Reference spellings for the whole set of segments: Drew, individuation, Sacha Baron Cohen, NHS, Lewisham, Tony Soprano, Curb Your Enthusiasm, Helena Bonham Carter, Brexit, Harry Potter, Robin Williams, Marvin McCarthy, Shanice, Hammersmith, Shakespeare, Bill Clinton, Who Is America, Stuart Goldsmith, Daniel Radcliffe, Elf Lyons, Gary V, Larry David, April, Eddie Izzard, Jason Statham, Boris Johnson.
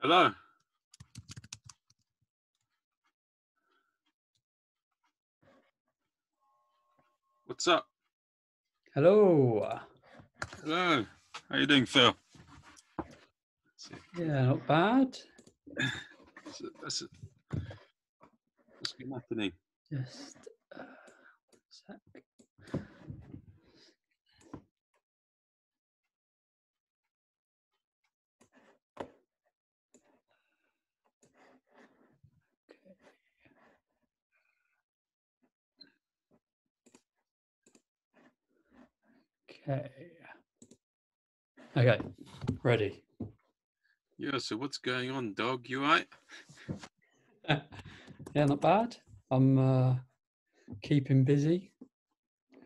Hello. What's up? Hello. Hello. How you doing, Phil? Yeah, not bad. That's been happening. Just a sec. Okay, ready. Yeah, so what's going on, dog? You all right? Yeah, not bad. I'm keeping busy.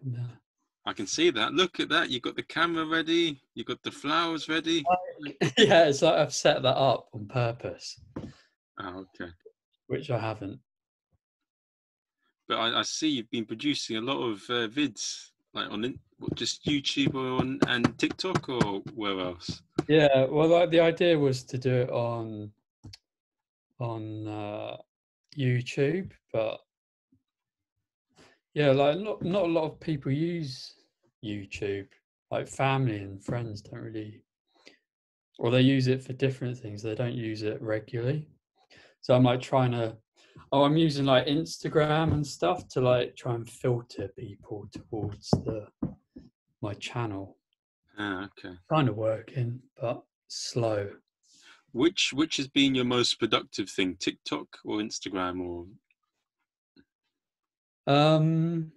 And, I can see that. Look at that. You've got the camera ready. You've got the flowers ready. Yeah, it's like I've set that up on purpose. Oh, okay. Which I haven't. But I see you've been producing a lot of vids, like on just YouTube or and TikTok or where else? Yeah, well, like the idea was to do it on YouTube, but yeah, like not a lot of people use YouTube. Like family and friends don't really, or they use it for different things. They don't use it regularly. So I'm like trying to, I'm using like Instagram and stuff to like try and filter people towards my channel. Ah, okay. Kind of working, but slow. Which has been your most productive thing, TikTok or Instagram or? Probably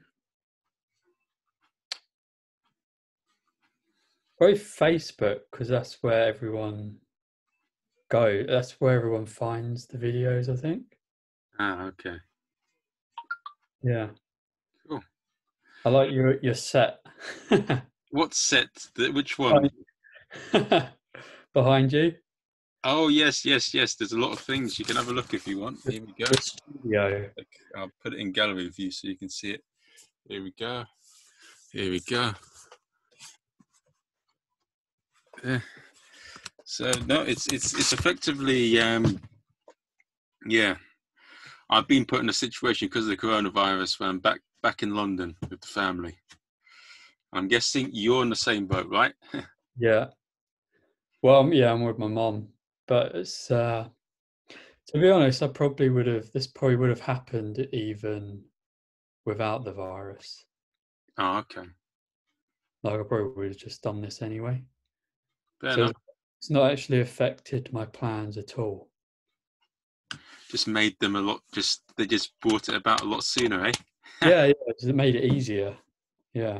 Facebook, because that's where everyone goes. That's where everyone finds the videos, I think. Ah, okay. Yeah. Cool. I like your set. What set? Which one? Behind you. Oh, yes. There's a lot of things. You can have a look if you want. Here we go. Studio. I'll put it in gallery view so you can see it. Here we go. Yeah. So, no, it's effectively, yeah. I've been put in a situation because of the coronavirus where I'm back in London with the family. I'm guessing you're in the same boat, right? Yeah. Well, yeah, I'm with my mum, but it's to be honest, this probably would have happened even without the virus. Oh, okay. Like I probably would have just done this anyway. Fair enough. It's not actually affected my plans at all. Just made them a lot. They just brought it about a lot sooner, eh? Yeah, it made it easier. Yeah,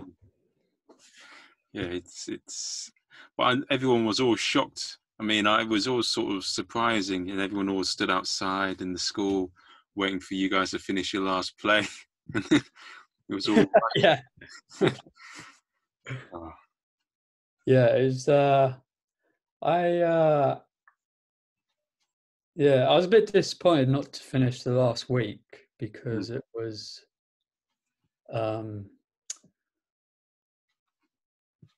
it's. But everyone was all shocked. I mean, it was all sort of surprising, and everyone all stood outside in the school waiting for you guys to finish your last play. It was all yeah. Oh. Yeah, it was. I was a bit disappointed not to finish the last week because it was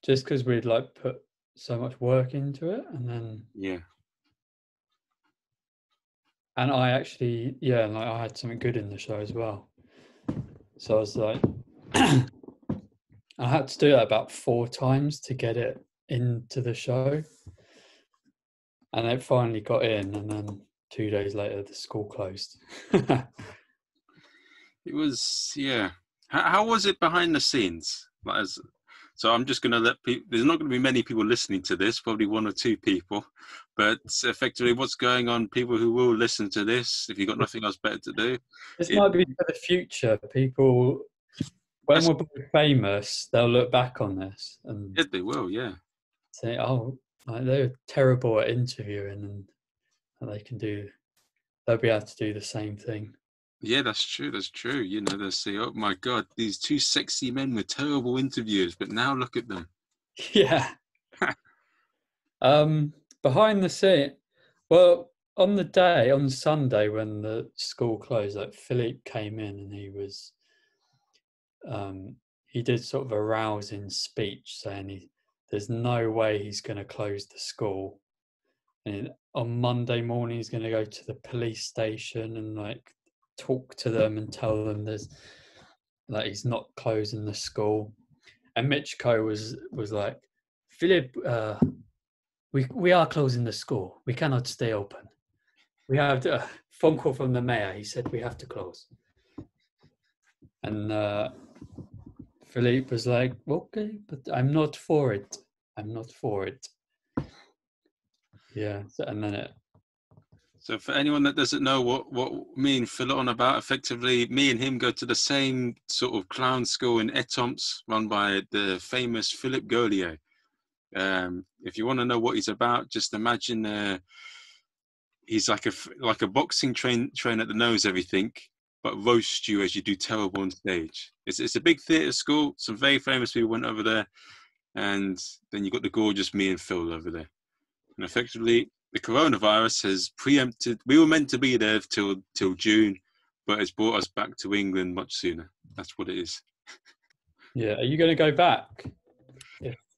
just because we'd like put so much work into it, and then and I actually I had something good in the show as well, so I was like I had to do that about 4 times to get it into the show, and it finally got in, and then 2 days later the school closed. It was how was it behind the scenes? So I'm just going to let people, there's not going to be many people listening to this, probably 1 or 2 people, but effectively what's going on, people who will listen to this, if you've got nothing else better to do. This might be for the future, people, when we're famous, they'll look back on this. And yeah, they will, yeah. Say, oh, they're terrible at interviewing, and they'll be able to do the same thing. Yeah, that's true. You know, they'll say, oh my God, these 2 sexy men were terrible interviewers, but now look at them. Yeah. Behind the scene, well, on Sunday when the school closed, like Philippe came in and he was, he did sort of a rousing speech saying there's no way he's going to close the school. And on Monday morning, he's going to go to the police station and talk to them and tell them he's not closing the school. And Michiko was like, Philippe, we are closing the school. We cannot stay open. We have a phone call from the mayor. He said we have to close. And Philippe was like, okay, but I'm not for it. Yeah, and then it. So for anyone that doesn't know what me and Phil are on about, effectively me and him go to the same sort of clown school in Etampes, run by the famous Philippe Gaulier. If you want to know what he's about, just imagine he's like a boxing trainer that knows everything, but roasts you as you do terrible on stage. It's a big theatre school. Some very famous people went over there, and then you got the gorgeous me and Phil over there, and effectively. The coronavirus has preempted. We were meant to be there till June, but it's brought us back to England much sooner. That's what it is. Yeah, are you going to go back?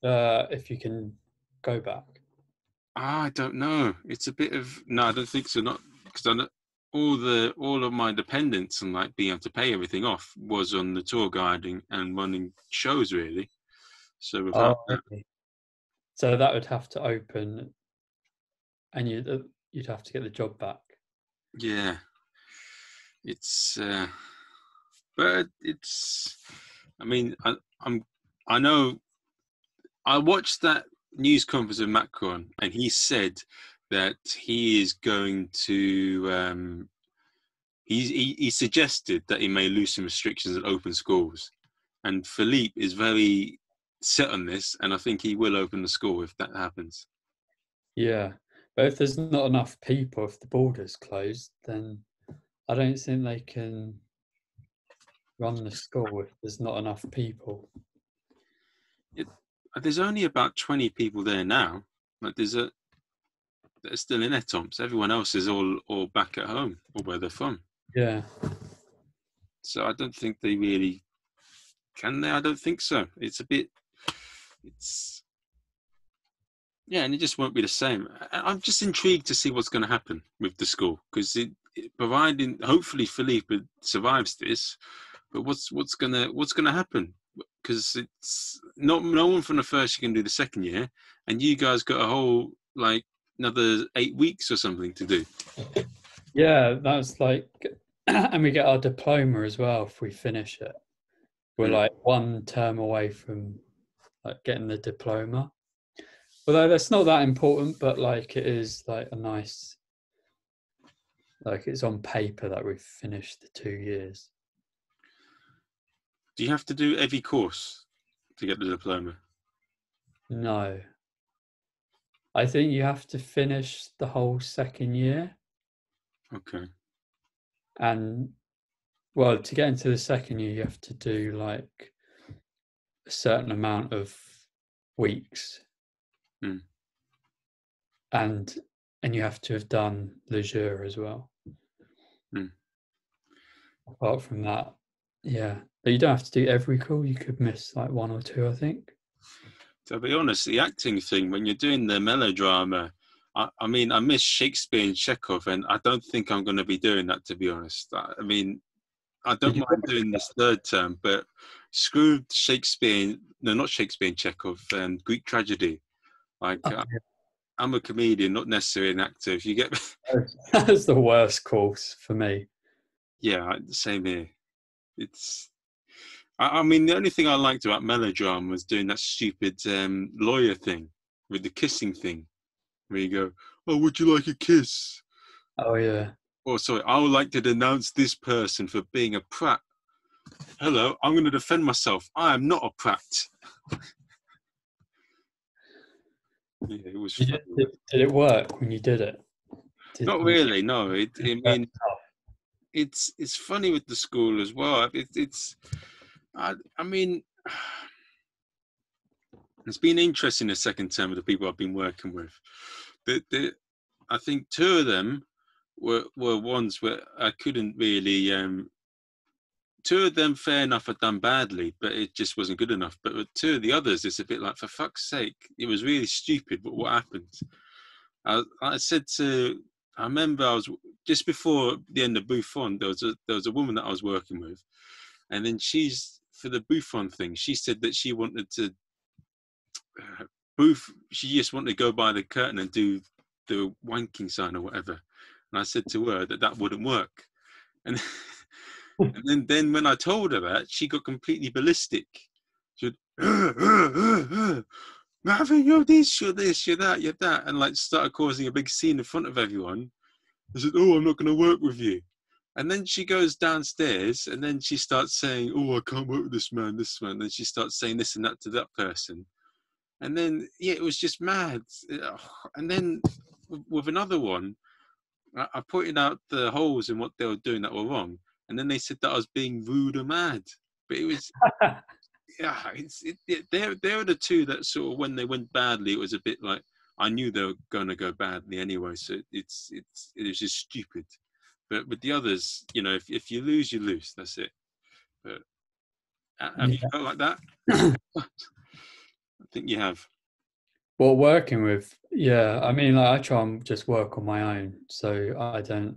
If you can go back, I don't know. It's a bit of no. I don't think so. Not because I know all of my dependents and being able to pay everything off was on the tour guiding and running shows really. So without that, so that would have to open. And you'd have to get the job back. Yeah, it's. But it's. I mean, I know. I watched that news conference of Macron, and he said that he is going to. He suggested that he may loosen restrictions at open schools, and Philippe is very set on this, and I think he will open the school if that happens. Yeah. But if there's not enough people, if the border's closed, then I don't think they can run the school if there's not enough people. There's only about 20 people there now. They're still in Etampes. Everyone else is all back at home or where they're from. Yeah. So I don't think they really can. I don't think so. Yeah, and it just won't be the same. I'm just intrigued to see what's going to happen with the school because providing hopefully Philippe survives this, but what's gonna happen? Because it's no one from the first year can do the second year, and you guys got a whole another 8 weeks or something to do. Yeah, that's and we get our diploma as well if we finish it. We're one term away from getting the diploma. Although that's not that important, but it is a nice, it's on paper that we've finished the 2 years. Do you have to do every course to get the diploma? No. I think you have to finish the whole second year. Okay. And, well, to get into the second year, you have to do, like, a certain amount of weeks. Mm. And you have to have done Le Jure as well. Mm. Apart from that, yeah. But you don't have to do every call. You could miss, like, one or two, I think. To be honest, the acting thing, when you're doing the melodrama, I mean, I miss Shakespeare and Chekhov, and I don't think I'm going to be doing that, to be honest. I mean, I don't mind doing this third term, but screw Shakespeare, no, not Shakespeare and Chekhov, Greek tragedy. Like, okay. I'm a comedian, not necessarily an actor. If you get that's the worst course for me. Yeah, same here. It's... I mean, the only thing I liked about melodrama was doing that stupid lawyer thing with the kissing thing, where you go, "Oh, would you like a kiss?" Oh yeah. Or sorry, I would like to denounce this person for being a prat. Hello, I'm going to defend myself. I am not a prat. Yeah, it was. Did it work when you did it? Not really. No, it mean, it's funny with the school as well. It's. I mean, it's been interesting the second term of the people I've been working with. I think two of them were ones where I couldn't really... two of them, fair enough, I'd done badly, but it just wasn't good enough. But with two of the others, it's a bit like, for fuck's sake, it was really stupid, but what happened? I said to... I remember I was... Just before the end of Buffon, there was a woman that I was working with. And then for the Buffon thing, she said that she wanted to, she just wanted to go by the curtain and do the wanking sign or whatever. And I said to her that wouldn't work. And, and then when I told her that, she got completely ballistic. She went, Marvin, you're this, you're this, you're that, you're that. And like started causing a big scene in front of everyone. I said, oh, I'm not going to work with you. And then she goes downstairs and then she starts saying, oh, I can't work with this man. And then she starts saying this and that to that person. And then, yeah, it was just mad. And then with another one, I pointed out the holes in what they were doing that were wrong. And then they said that I was being rude or mad. But it was, yeah, they were the two that sort of, when they went badly, it was a bit like, I knew they were going to go badly anyway. So it was just stupid. But with the others, you know, if you lose, you lose. That's it. But have you felt like that? I think you have. Well, working with, yeah. I mean, like I try and just work on my own, so I don't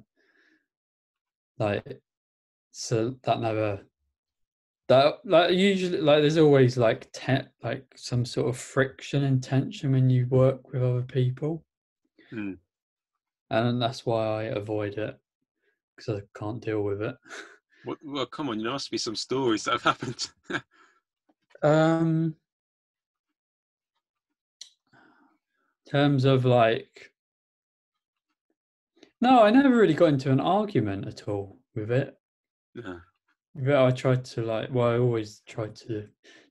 like. So that never. That like usually like there's always like some sort of friction and tension when you work with other people, and that's why I avoid it. Because I can't deal with it. Well, come on, you must be some stories that have happened. In terms of like, no, I never really got into an argument at all with it. Yeah. But I tried to like, well, I always tried to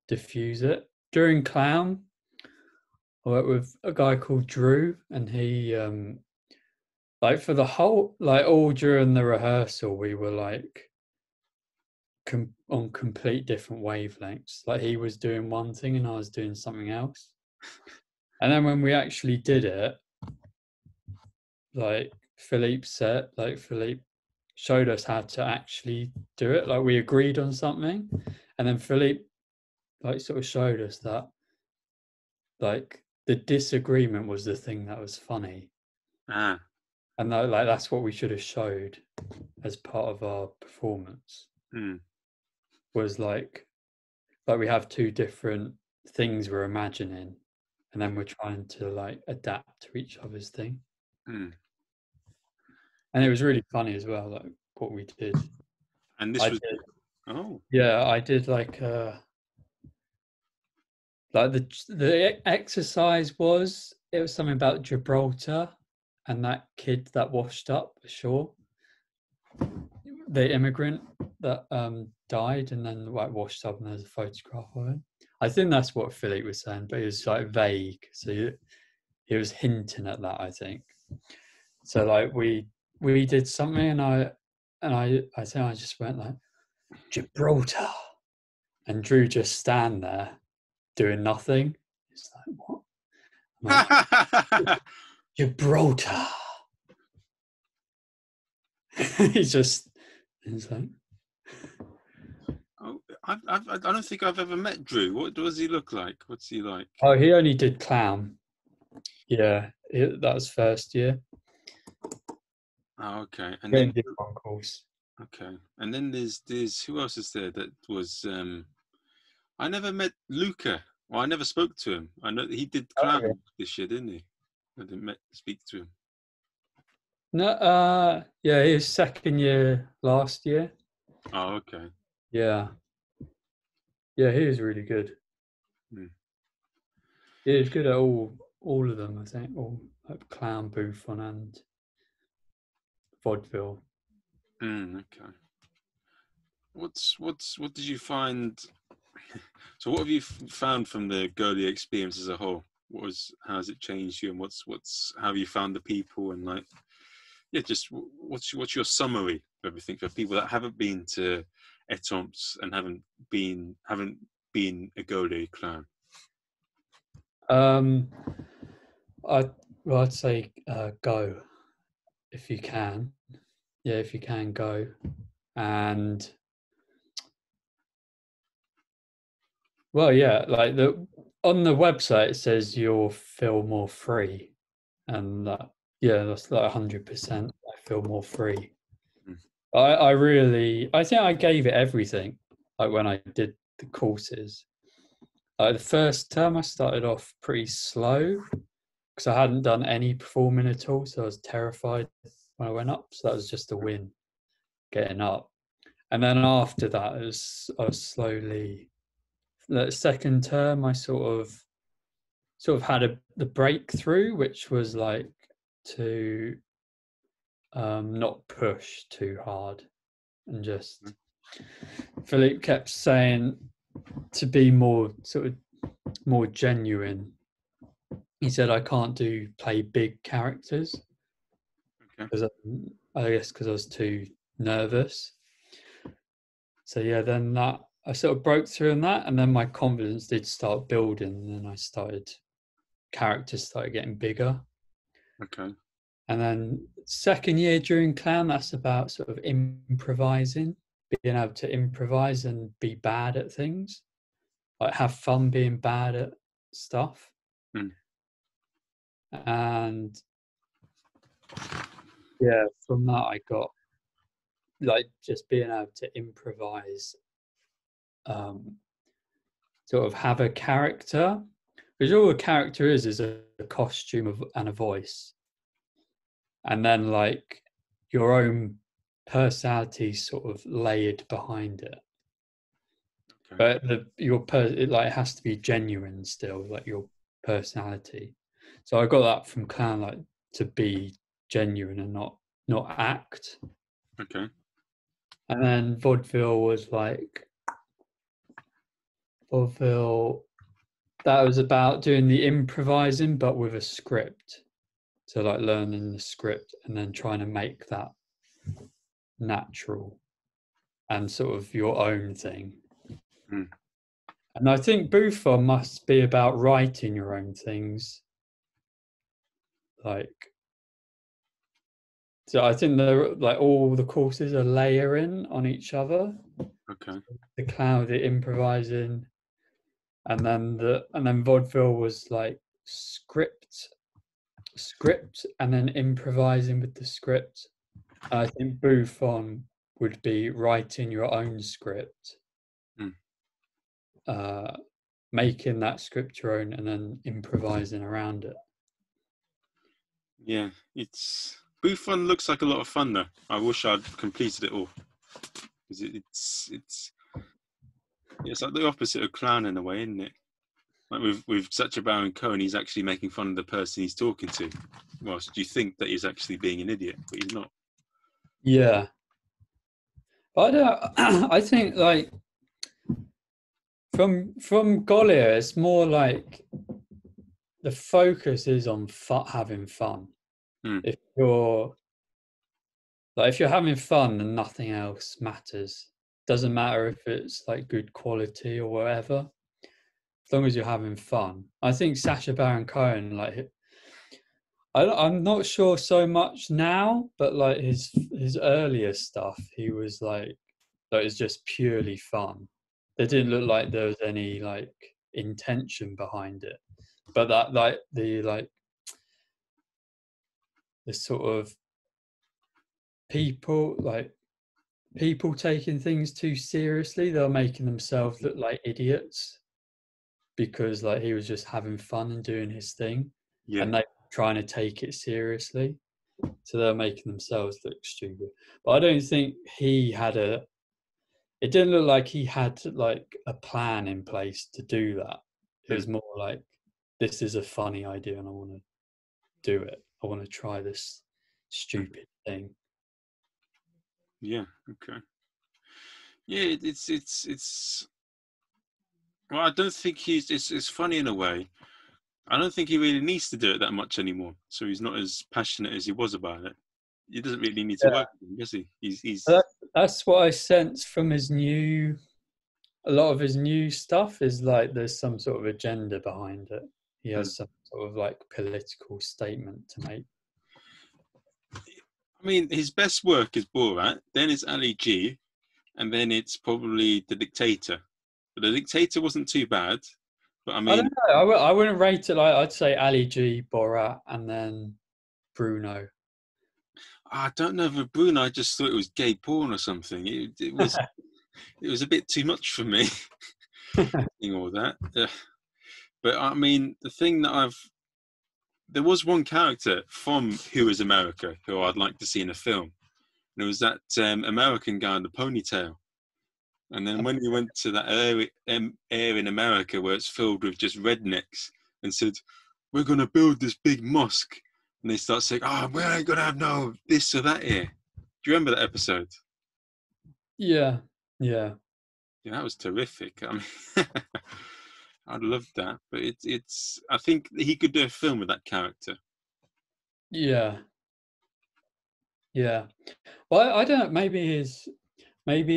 diffuse it. During Clown, I worked with a guy called Drew, and he, like for the whole, like all during the rehearsal, we were like on complete different wavelengths. Like he was doing one thing and I was doing something else. And then when we actually did it, like Philippe showed us how to actually do it. Like we agreed on something and then Philippe like sort of showed us that like the disagreement was the thing that was funny. Ah. And that, like that's what we should have showed as part of our performance. Mm. Was like we have two different things we're imagining, and then we're trying to like adapt to each other's thing. Mm. And it was really funny as well, like what we did. And this I did like the exercise was it was something about Gibraltar. And that kid that washed up ashore, the immigrant, that died and then like washed up and there's a photograph of him. I think that's what Philippe was saying, but it was like vague. So he was hinting at that, I think. So like we did something and I think I just went like Gibraltar, and Drew just stand there doing nothing. It's like what? Like, Gibraltar. He's like, oh, I don't think I've ever met Drew. What does he look like? What's he like? Oh, he only did clown. Yeah, that was first year. Oh, okay. And then did one course. Okay, and then there's who else is there that was? I never met Luca. Well, I never spoke to him. I know that he did clown this year, didn't he? I didn't speak to him. No, yeah, he was second year last year. Oh, okay. Yeah. Yeah, he was really good. Mm. He was good at all of them, I think. All like clown, Buffon and vaudeville. Mm, okay. What did you find? So what have you found from the Gaulier experience as a whole? How has it changed you, and how have you found the people, and like, yeah, just what's your summary of everything for people that haven't been to Etampes and haven't been a Gaulier clown? I'd say go if you can. Yeah, if you can go, and well, yeah, like on the website it says you'll feel more free, and that. Yeah, that's like 100%. I feel more free. Mm. I think I gave it everything. Like when I did the courses, the first term I started off pretty slow because I hadn't done any performing at all, so I was terrified when I went up. So that was just a win, getting up. And then after that, I was slowly. The second term, I sort of had the breakthrough, which was like. To not push too hard, and just Philippe kept saying to be more genuine. He said I can't play big characters because I guess I was too nervous. So yeah, then that I sort of broke through in that, and then my confidence did start building, and then characters started getting bigger. Okay. And then second year during clown, that's about sort of improvising, being able to improvise and be bad at things, like have fun being bad at stuff. Mm. And yeah, from that I got like just being able to improvise, sort of have a character. Because all a character is a costume and a voice. And then, like, your own personality sort of layered behind it. Okay. But it has to be genuine still, like your personality. So I got that from clown, like, to be genuine and not act. Okay. And then vaudeville was like... Vaudeville... That was about doing the improvising, but with a script. So like learning the script and then trying to make that natural and sort of your own thing. Mm. And I think Buffon must be about writing your own things. Like, so I think like all the courses are layering on each other. Okay. The clown, the improvising. And then vaudeville was like script, and then improvising with the script. I think Buffon would be writing your own script, making that script your own, and then improvising around it. Yeah, it's Buffon looks like a lot of fun though. I wish I'd completed it all because it's like the opposite of clown in a way, isn't it? Like with Sacha Baron Cohen, he's actually making fun of the person he's talking to. Well, so do you think that he's actually being an idiot, but he's not. Yeah. I think, like, from Gaulier, it's more like the focus is on having fun. Mm. If you're having fun, then nothing else matters. Doesn't matter if it's like good quality or whatever, as long as you're having fun. I think Sacha Baron Cohen, like, I'm not sure so much now, but like his earlier stuff, he was like, that is just purely fun. There didn't look like there was any like intention behind it, but that like the sort of people taking things too seriously, they're making themselves look like idiots because like he was just having fun and doing his thing, yeah. And they trying to take it seriously, so they're making themselves look stupid. But I don't think he had it didn't look like he had like a plan in place to do that. It was more like, this is a funny idea and I want to do it, I want to try this stupid thing. Yeah, okay. Yeah, it's well, I don't think he's it's funny in a way. I don't think he really needs to do it that much anymore. So he's not as passionate as he was about it. He doesn't really need to work with him, does he? That's what I sense from a lot of his new stuff is like there's some sort of agenda behind it. He has some sort of like political statement to make. I mean, his best work is Borat, then it's Ali G, and then it's probably The Dictator. But The Dictator wasn't too bad. But I mean, I don't know. I wouldn't rate it like, I'd say Ali G, Borat, and then Bruno. I don't know if Bruno, I just thought it was gay porn or something. It was it was a bit too much for me. All that. But I mean, the thing that there was one character from Who Is America who I'd like to see in a film. And it was that American guy in the ponytail. And then when he went to that area in America where it's filled with just rednecks and said, we're going to build this big mosque. And they start saying, oh, we ain't going to have no this or that here. Do you remember that episode? Yeah. Yeah. Yeah, that was terrific. I mean, I'd love that. But it's I think he could do a film with that character. Yeah. Yeah. Well, I don't know. Maybe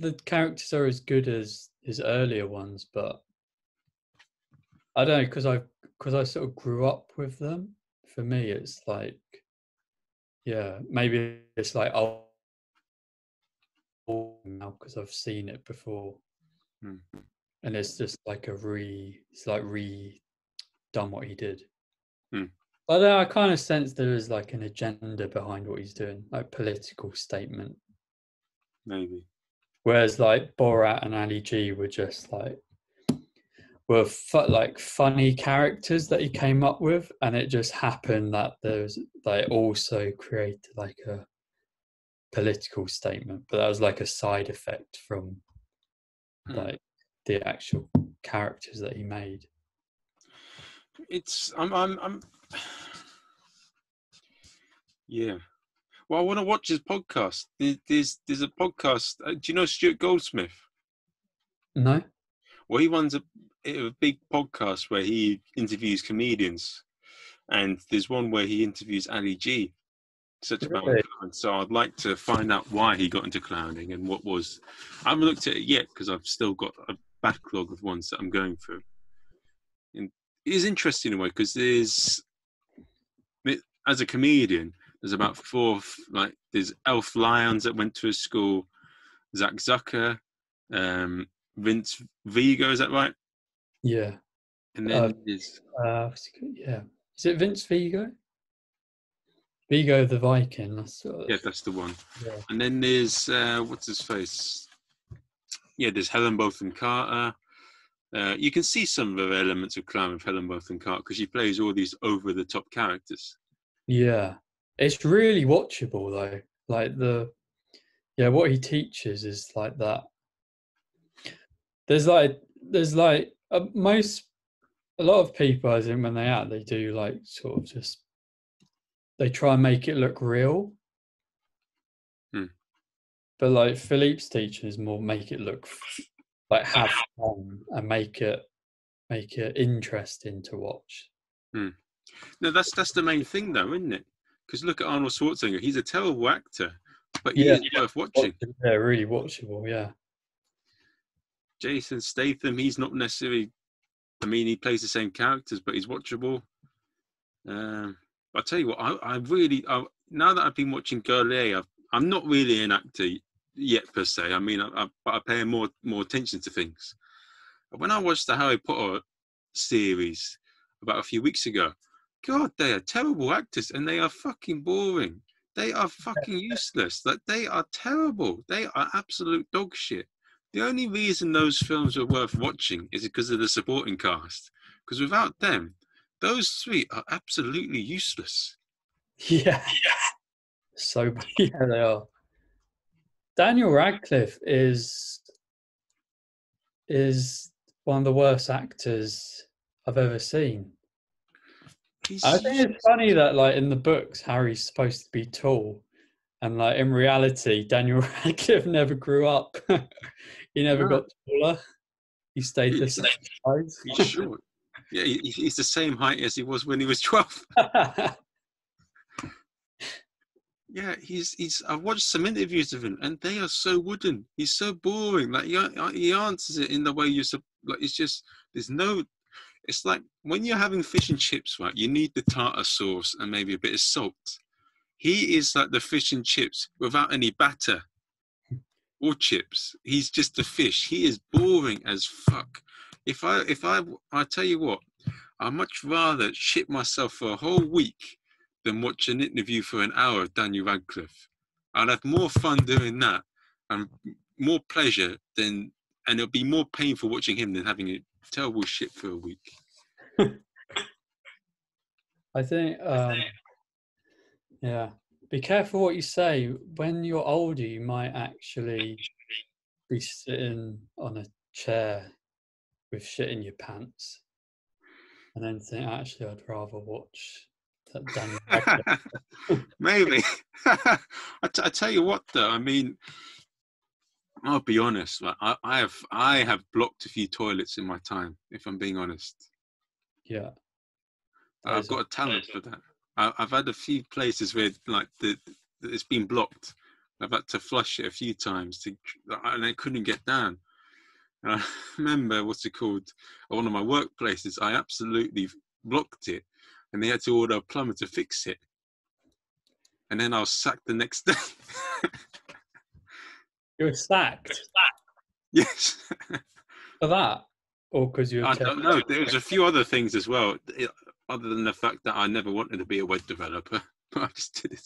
the characters are as good as his earlier ones, but I don't know, because I sort of grew up with them. For me, it's like, yeah, maybe it's like old now because I've seen it before, and it's just like redone what he did. But I kind of sense there is like an agenda behind what he's doing, like political statement. Maybe. Whereas like Borat and Ali G were just like, were funny characters that he came up with. And it just happened that they also created like a political statement, but that was like a side effect from like the actual characters that he made. Yeah. Well, I want to watch his podcast. There's a podcast. Do you know Stuart Goldsmith? No. Well, he runs a big podcast where he interviews comedians, and there's one where he interviews Ali G. Really? So I'd like to find out why he got into clowning and what was. I haven't looked at it yet because I've still got a backlog of ones that I'm going through. It is interesting in a way because as a comedian, there's about four, like there's Elf Lyons that went to his school, Zach Zucker, Vince Vigo, is that right? Yeah. And then there's... yeah. Is it Vince Vigo? Vigo the Viking. Yeah, that's the one. Yeah. And then there's, what's his face? Yeah, there's Helena Bonham Carter. You can see some of the elements of clown with Helen Bonham Carter because she plays all these over-the-top characters. Yeah, it's really watchable though. Like what he teaches is like that. A lot of people, I think, when they act, they do like sort of just they try and make it look real. But like Philippe's teachers more make it look like have fun and make it interesting to watch. No, that's the main thing though, isn't it? Because look at Arnold Schwarzenegger, he's a terrible actor, but he is worth watching. Yeah, really watchable, yeah. Jason Statham, he's not necessarily, I mean, he plays the same characters, but he's watchable. I'll tell you what, I really, now that I've been watching Gaulier, I'm not really an actor yet per se. I mean, I pay more attention to things. When I watched the Harry Potter series about a few weeks ago, God, they are terrible actors and they are fucking boring. They are fucking useless. Like, they are terrible. They are absolute dog shit. The only reason those films are worth watching is because of the supporting cast. Because without them, those three are absolutely useless. Yeah. So, yeah, they are. Daniel Radcliffe is one of the worst actors I've ever seen. I think it's funny that, like, in the books, Harry's supposed to be tall. And, like, in reality, Daniel Radcliffe never grew up. He never got taller. He stayed the same size. He's short. Yeah, he's the same height as he was when he was 12. Yeah, he's. I've watched some interviews of him, and they are so wooden. He's so boring. Like, he answers it in the way like, it's just, there's no. It's like when you're having fish and chips, right? You need the tartar sauce and maybe a bit of salt. He is like the fish and chips without any batter or chips. He's just the fish. He is boring as fuck. I tell you what, I'd much rather shit myself for a whole week than watch an interview for an hour of Daniel Radcliffe. I'd have more fun doing that and more pleasure than, and it'll be more painful watching him than having a terrible shit for a week. I think, yeah, be careful what you say. When you're older, you might actually be sitting on a chair with shit in your pants and then think, actually, I'd rather watch that Daniel. Maybe. I tell you what though, I mean, I'll be honest, like, I have blocked a few toilets in my time, if I'm being honest. Yeah, I've got a talent for that. I've had a few places where like it's been blocked. I've had to flush it a few times and I couldn't get down. And I remember, one of my workplaces, I absolutely blocked it and they had to order a plumber to fix it. And then I was sacked the next day. You were sacked? Yes. For that? Or because you were... I don't know. There was a few other things as well, other than the fact that I never wanted to be a web developer. But I just did it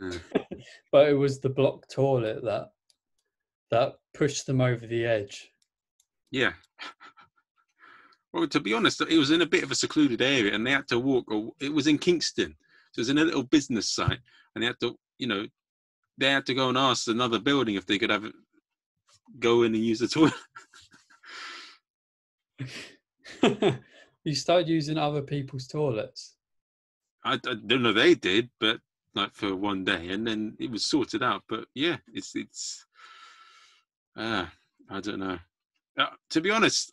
anyway. But it was the blocked toilet that pushed them over the edge. Yeah. Well, to be honest, it was in a bit of a secluded area and they had to walk. It was in Kingston. So it was in a little business site and they had to, they had to go and ask another building if they could have go in and use the toilet. You started using other people's toilets? I don't know, they did, but like for one day and then it was sorted out. But yeah, it's I don't know. To be honest,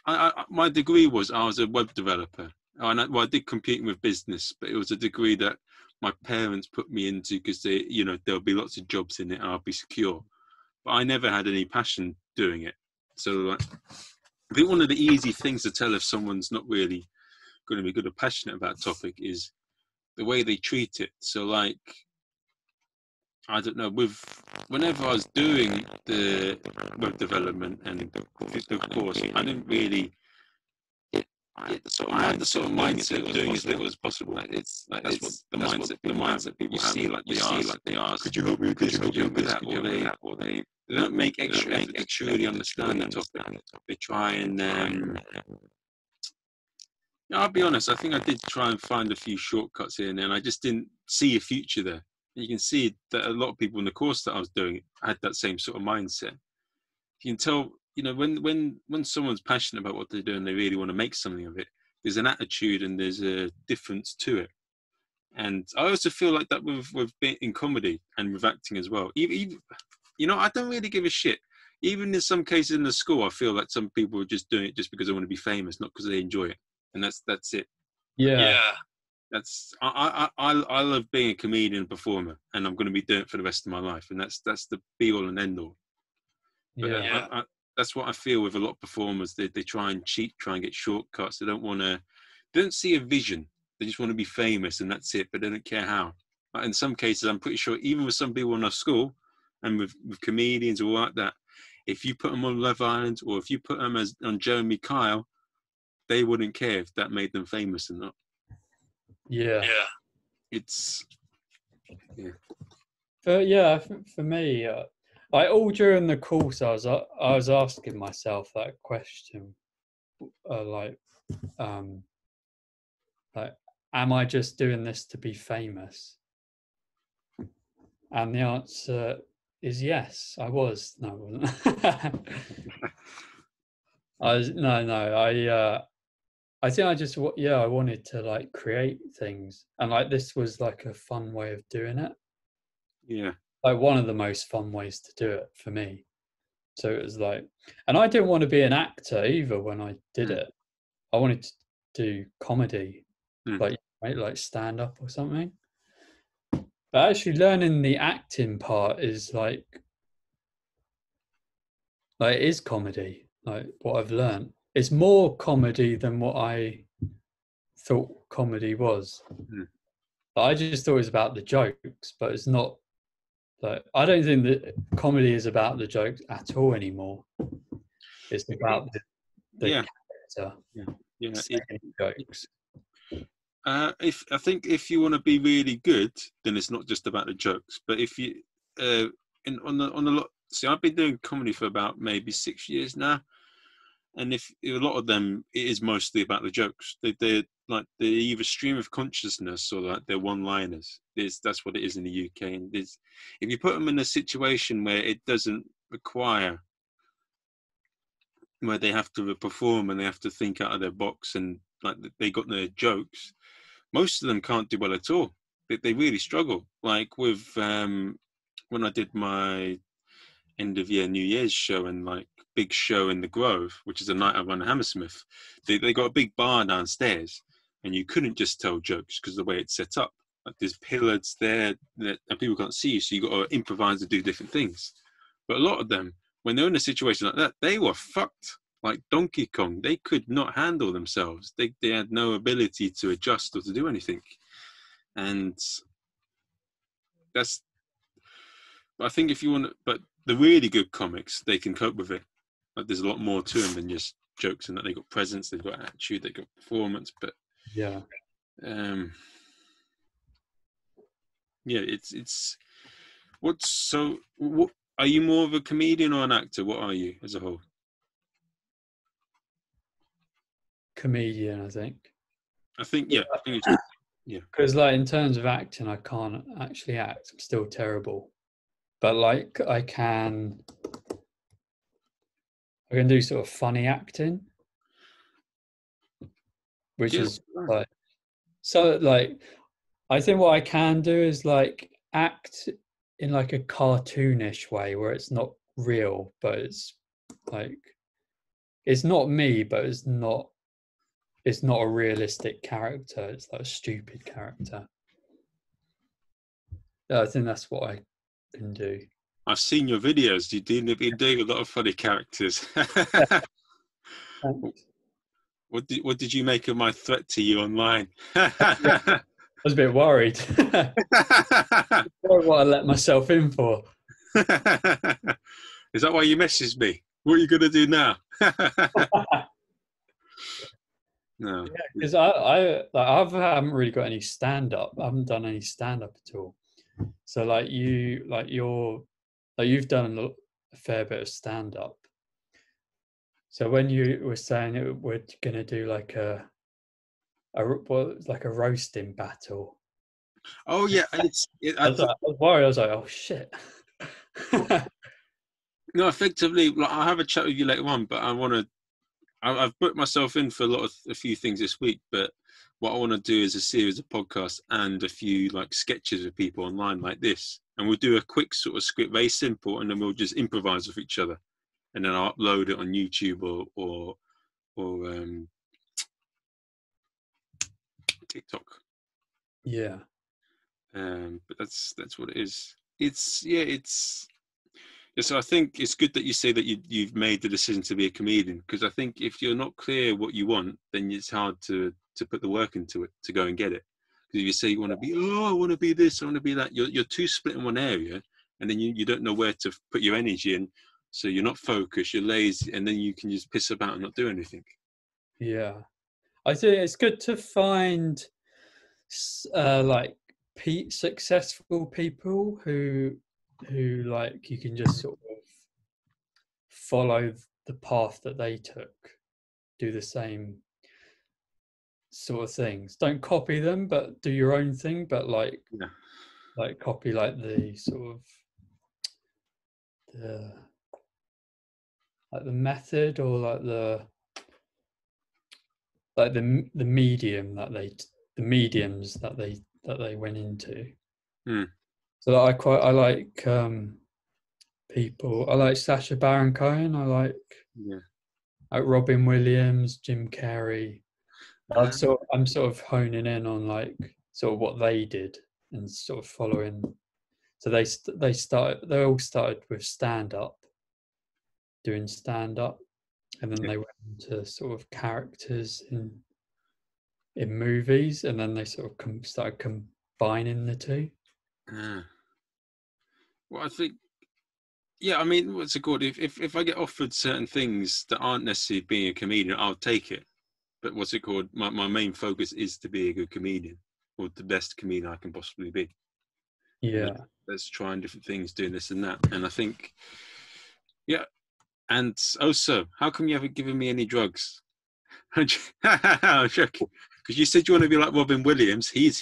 my degree was I was a web developer. I did computing with business, but it was a degree that my parents put me into because they, there'll be lots of jobs in it and I'll be secure. But I never had any passion doing it. So like, I think one of the easy things to tell if someone's not really going to be good or passionate about a topic is the way they treat it. So like, I don't know, whenever I was doing the web development and the course, I didn't really... I had the sort of mindset of doing as little as possible. That's the mindset people have. You see, like they ask, could you help me with this? Could you help me with that? Or they don't make extra effort to truly understand the topic. They try and... I'll be honest, I think I did try and find a few shortcuts here and there, and I just didn't see a future there. You can see that a lot of people in the course that I was doing had that same sort of mindset. You can tell, when someone's passionate about what they're doing, they really want to make something of it. There's an attitude and there's a difference to it. And I also feel like that with being in comedy and with acting as well. Even, you know, I don't really give a shit. Even in some cases in the school, I feel like some people are just doing it just because they want to be famous, not because they enjoy it. And that's it. Yeah. That's I love being a comedian and performer, and I'm going to be doing it for the rest of my life. And that's the be all and end all. But that's what I feel with a lot of performers. They try and cheat, try and get shortcuts. They don't want to. They don't see a vision. They just want to be famous, and that's it. But they don't care how. Like in some cases, I'm pretty sure, even with some people in our school, and with comedians or like that, if you put them on Love Island or if you put them on Jeremy Kyle, they wouldn't care if that made them famous or not. Yeah. It's. Yeah. For me, all during the course, I was asking myself that question, am I just doing this to be famous? And the answer is yes. I was. No, I wasn't. I think I just, I wanted to create things, and this was a fun way of doing it. Yeah. One of the most fun ways to do it for me. So it was and I didn't want to be an actor either when I did it. I wanted to do comedy. Stand up or something. But actually learning the acting part is it is comedy. What I've learned, it's more comedy than what I thought comedy was. But I just thought it was about the jokes, but it's not. I don't think that comedy is about the jokes at all anymore. It's about the character. Jokes. If you want to be really good, then it's not just about the jokes. But if you I've been doing comedy for about maybe 6 years now, and if a lot of them, it is mostly about the jokes. They're either stream of consciousness or they're one-liners. That's what it is in the UK. And if you put them in a situation where it doesn't require, where they have to perform and they have to think out of their box and they got their jokes, most of them can't do well at all. They really struggle. With when I did my end of year New Year's show and big show in the Grove, which is a night I run at Hammersmith, they got a big bar downstairs and you couldn't just tell jokes because of the way it's set up. There's pillars there and people can't see you, so you got to improvise and do different things. But a lot of them, when they're in a situation like that, they were fucked. Like Donkey Kong, they could not handle themselves. They had no ability to adjust or to do anything. And I think if you want, but the really good comics, they can cope with it. There's a lot more to them than just jokes, and that they got presence, they've got attitude, they've got performance, but it's what are you, more of a comedian or an actor? What are you as a whole? Comedian, I think. Because in terms of acting, I can't actually act. I'm still terrible, but I can do sort of funny acting, which is I think what I can do is act in a cartoonish way where it's not real, but it's it's not me, but it's not. It's not a realistic character. It's a stupid character. I think that's what I can do. I've seen your videos. You've been doing a lot of funny characters. What did you make of my threat to you online? I was a bit worried. I don't know what I let myself in for. Is that why you messaged me? What are you going to do now? No, because I haven't really got any stand up. I haven't done any stand up at all. So you've done a fair bit of stand up. So when you were saying we're going to do a roasting battle. Oh yeah, I was worried. I was like, oh shit. No, effectively, I'll have a chat with you later on, but I've booked myself in for a few things this week, but what I want to do is a series of podcasts and a few like sketches with people online like this. And we'll do a quick sort of script, very simple, and then we'll just improvise with each other. And then I'll upload it on YouTube or TikTok. Yeah. But that's what it is. So I think it's good that you say that you've made the decision to be a comedian, because I think if you're not clear what you want, then it's hard to put the work into it to go and get it. Because if you say you want to be, I want to be this, I want to be that, you're too split in one area, and then you don't know where to put your energy in, so you're not focused, you're lazy, and then you can just piss about and not do anything. Yeah, I think it's good to find successful people who like you can just sort of follow the path that they took, do the same sort of things, don't copy them but do your own thing, but copy like the sort of the method or the medium that the mediums that they went into. So I like people. I like Sacha Baron Cohen. I like Robin Williams, Jim Carrey. I'm sort of honing in on like sort of what they did and sort of following. So they all started with stand up, and then they went into sort of characters in movies, and then they sort of started combining the two. Well, I think, I mean, what's it called? If I get offered certain things that aren't necessarily being a comedian, I'll take it. But what's it called? My main focus is to be a good comedian, or the best comedian I can possibly be. Yeah. That's trying different things, doing this and that. And I think, And also, how come you haven't given me any drugs? I'm joking. Because you said you want to be like Robin Williams. He was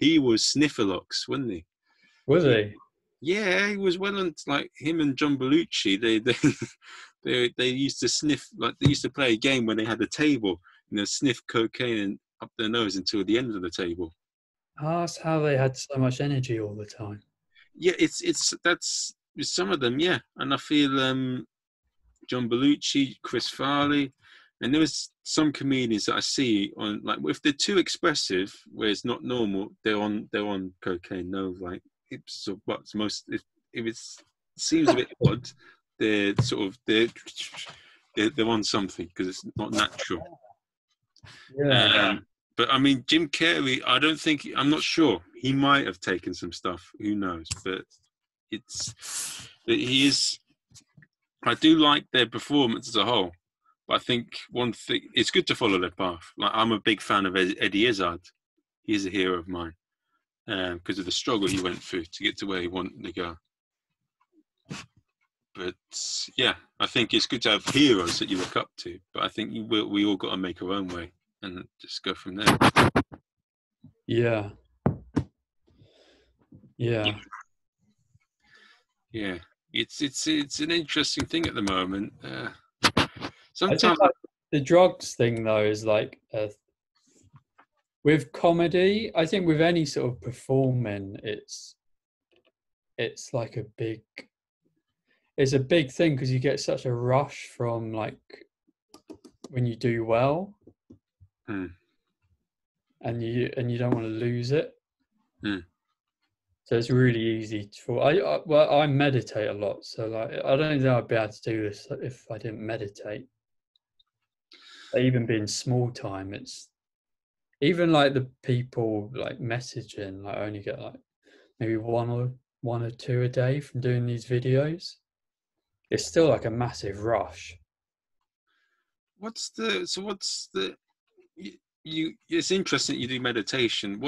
Snifferlocks, wasn't he? Was he? Yeah, he was well on, like him and John Belushi. They used to sniff, like they used to play a game where they had a table and they sniff cocaine up their nose until the end of the table. Oh, that's how they had so much energy all the time. Yeah, that's with some of them, yeah. And I feel John Belushi, Chris Farley. And there was some comedians that I see on, like, if they're too expressive, where it's not normal, they're on cocaine. No, like, it's what's most. If it seems a bit odd, they're on something because it's not natural. Yeah. But I mean, Jim Carrey, I don't think, I'm not sure. He might have taken some stuff. Who knows? But he is. I do like their performance as a whole. I think one thing, it's good to follow their path. Like, I'm a big fan of Eddie Izzard. He's a hero of mine because of the struggle he went through to get to where he wanted to go. But yeah, I think it's good to have heroes that you look up to. But I think we all got to make our own way and just go from there. Yeah. Yeah. Yeah. It's an interesting thing at the moment. Sometimes. I think, like, the drugs thing though is like with comedy, I think with any sort of performing, it's like a big thing because you get such a rush from like when you do well, and you don't want to lose it. So it's really easy for I meditate a lot, so like I don't know I'd be able to do this if I didn't meditate. Even being small time, it's even like the people like messaging, like I only get like maybe one or two a day from doing these videos. It's still like a massive rush. It's interesting that you do meditation.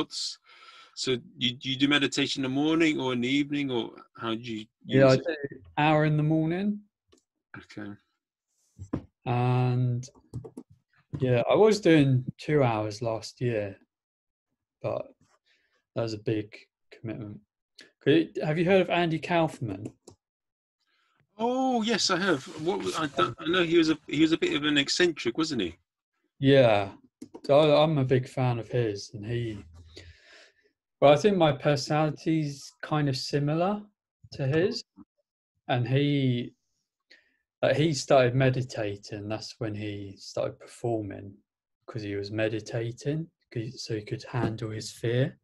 So you do meditation in the morning or in the evening, or how do you I do an hour in the morning. Okay. And I was doing 2 hours last year, but that was a big commitment. Have you heard of Andy Kaufman? Oh yes, I have. I know he was a bit of an eccentric, wasn't he? Yeah, So I'm a big fan of his, and he, well, I think my personality's kind of similar to his, and he started meditating. That's when he started performing, because he was meditating, so he could handle his fear.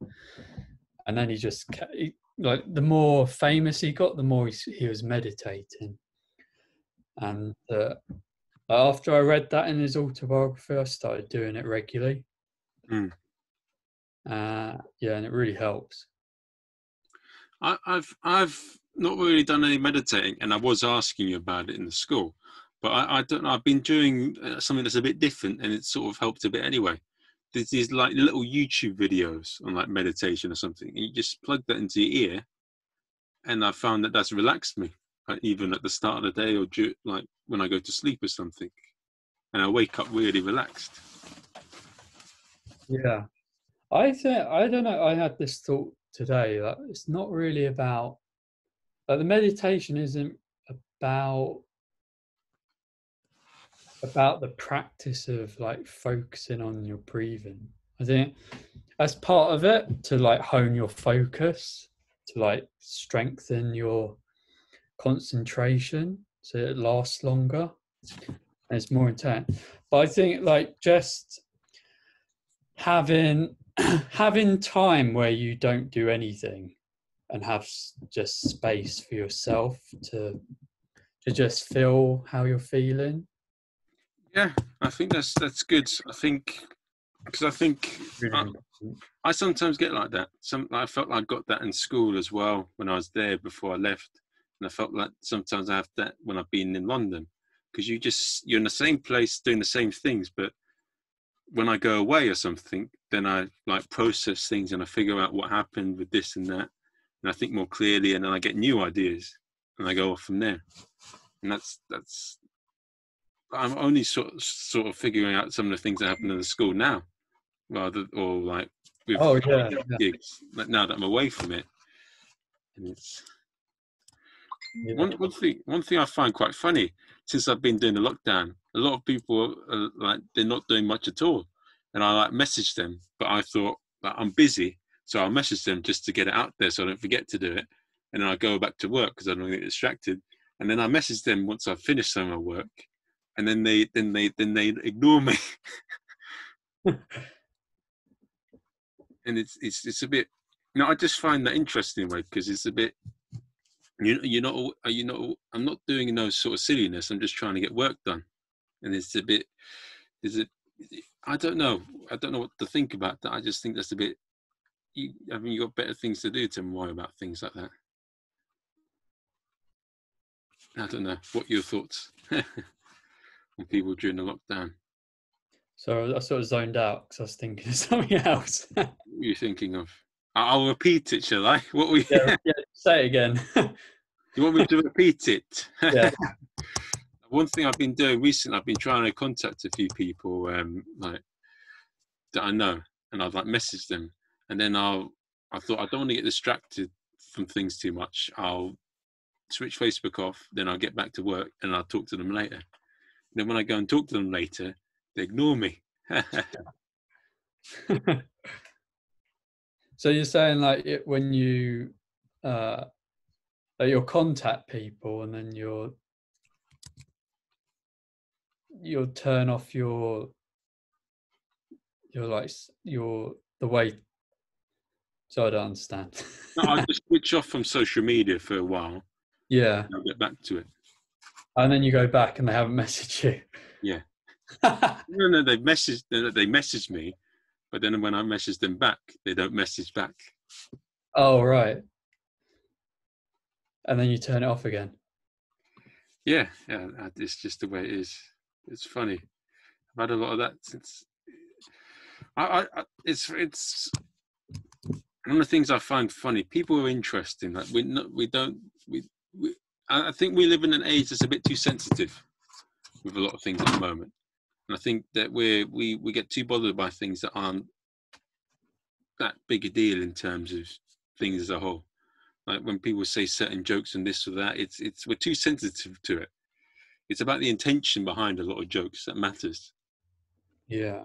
And then he just, like, the more famous he got, the more he was meditating. And after I read that in his autobiography, I started doing it regularly. Mm. Yeah, and it really helps. I've not really done any meditating, and I was asking you about it in the school, but I don't know. I've been doing something that's a bit different, and it sort of helped a bit anyway. There's these like little YouTube videos on like meditation or something, and you just plug that into your ear, and I found that that's relaxed me. Like, even at the start of the day, or like when I go to sleep or something, and I wake up really relaxed. Yeah, I don't know. I had this thought today that it's not really about, like, the meditation isn't about the practice of like focusing on your breathing. I think that's part of it, to like hone your focus, to like strengthen your concentration so it lasts longer and it's more intense. But I think like just having time where you don't do anything and have just space for yourself to just feel how you're feeling. Yeah, I think that's good. I think because I sometimes get like that. I felt like I got that in school as well when I was there before I left. And I felt like sometimes I have that when I've been in London, because you're in the same place doing the same things. But when I go away or something, then I like process things and I figure out what happened with this and that. And I think more clearly, and then I get new ideas and I go off from there. And that's, I'm only sort of figuring out some of the things that happen in the school now, or like, with gigs, like now that I'm away from it. And it's, yeah. One thing I find quite funny, since I've been doing the lockdown, a lot of people are, like, they're not doing much at all, and I like message them, but I thought like, I'm busy, so I'll message them just to get it out there so I don't forget to do it, and then I go back to work because I don't get distracted, and then I message them once I've finished some of my work, and then they ignore me, and it's a bit. No, I just find that interesting way, because it's a bit. I'm not doing no sort of silliness. I'm just trying to get work done, and it's a bit. I don't know what to think about that. I just think that's a bit. You got better things to do to worry about things like that. I don't know. What are your thoughts on people during the lockdown? So I sort of zoned out because I was thinking of something else. What were you thinking of? I'll repeat it, shall I? What were you? Yeah, say it again. You want me to repeat it? Yeah. One thing I've been doing recently, I've been trying to contact a few people like that I know, and I've like messaged them, and then I thought I don't want to get distracted from things too much. I'll switch Facebook off, then I'll get back to work, and I'll talk to them later. And then when I go and talk to them later, they ignore me. So you're saying like when you you'll contact people and then you'll turn off your the way. So I don't understand. No, I'll just switch off from social media for a while. Yeah. And I'll get back to it. And then you go back and they haven't messaged you. Yeah. No, they messaged me. But then when I message them back, they don't message back. Oh, right. And then you turn it off again. Yeah, it's just the way it is. It's funny. I've had a lot of that since. It's one of the things I find funny. People are interesting. Like I think we live in an age that's a bit too sensitive with a lot of things at the moment. And I think that we get too bothered by things that aren't that big a deal in terms of things as a whole. Like when people say certain jokes and this or that, we're too sensitive to it. It's about the intention behind a lot of jokes that matters. Yeah.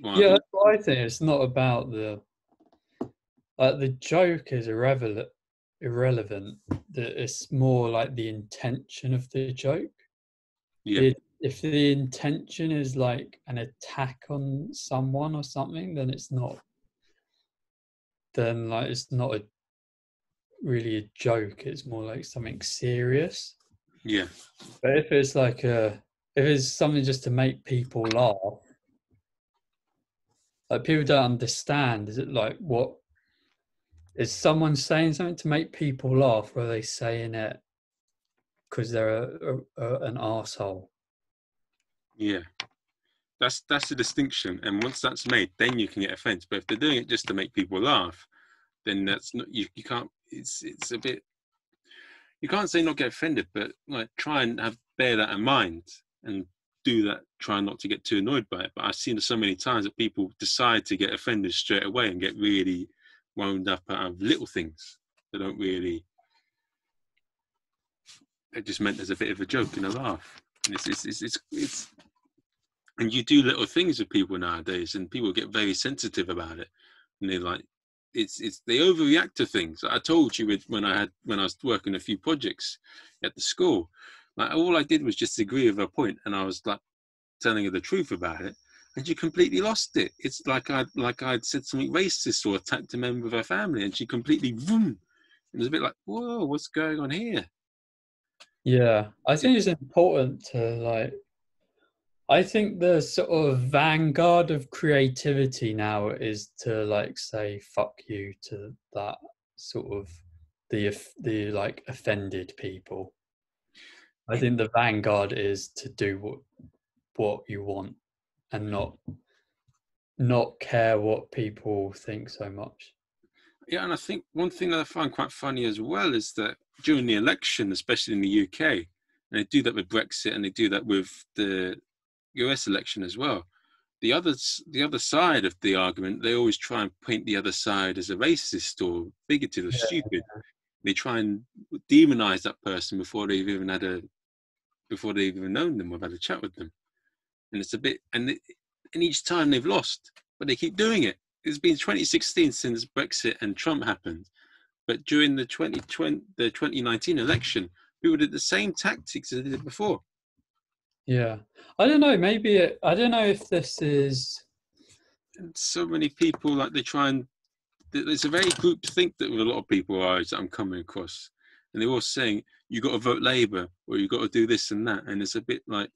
one. Yeah, that's what I think. It's not about the the joke is irrelevant. It's more like the intention of the joke. Yeah. If the intention is like an attack on someone or something, then it's not. Then like it's not really a joke. It's more like something serious. Yeah. But if it's like if it's something just to make people laugh, like people don't understand. Is it like what? Is someone saying something to make people laugh, or are they saying it because they're an arsehole? Yeah, that's the distinction. And once that's made, then you can get offense. But if they're doing it just to make people laugh, then that's not you can't. It's a bit. You can't say not get offended, but like try and bear that in mind and do that. Try not to get too annoyed by it. But I've seen it so many times that people decide to get offended straight away and get really wound up out of little things that don't really. They're just meant as a bit of a joke and a laugh. And it's and you do little things with people nowadays, and people get very sensitive about it, and they're like. They overreact to things. I told you when I was working a few projects at the school, like all I did was just agree with her point, and I was like telling her the truth about it, and she completely lost it. It's like I'd said something racist or attacked a member of her family, and she completely boom. It was a bit like, whoa, what's going on here? Yeah, I think it's important to like. I think the sort of vanguard of creativity now is to like say fuck you to that sort of the like offended people. I think the vanguard is to do what you want and not care what people think so much. Yeah, and I think one thing that I find quite funny as well is that during the election, especially in the UK, and they do that with Brexit and they do that with the US election as well. The other side of the argument, they always try and paint the other side as a racist or bigoted or stupid. They try and demonize that person before they've even known them or had a chat with them. And it's a bit, and each time they've lost, but they keep doing it. It's been 2016 since Brexit and Trump happened, but during the 2019 election, people did the same tactics as they did before. Yeah, I don't know. Maybe I don't know if this is. And so many people like they try and there's a very group think that with a lot of people that I'm coming across, and they're all saying you got to vote Labour or you got to do this and that, and it's a bit like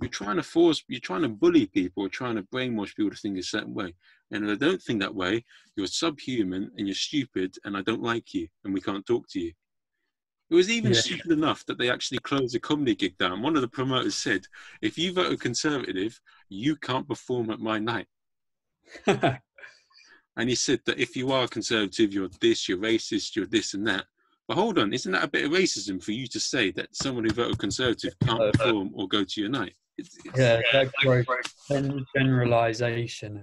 you're trying to bully people, trying to brainwash people to think a certain way, and if I don't think that way, you're subhuman and you're stupid, and I don't like you, and we can't talk to you. It was even stupid enough that they actually closed a comedy gig down. One of the promoters said, if you vote a Conservative, you can't perform at my night. And he said that if you are a Conservative, you're this, you're racist, you're this and that. But hold on, isn't that a bit of racism for you to say that someone who voted Conservative can't perform or go to your night? That generalisation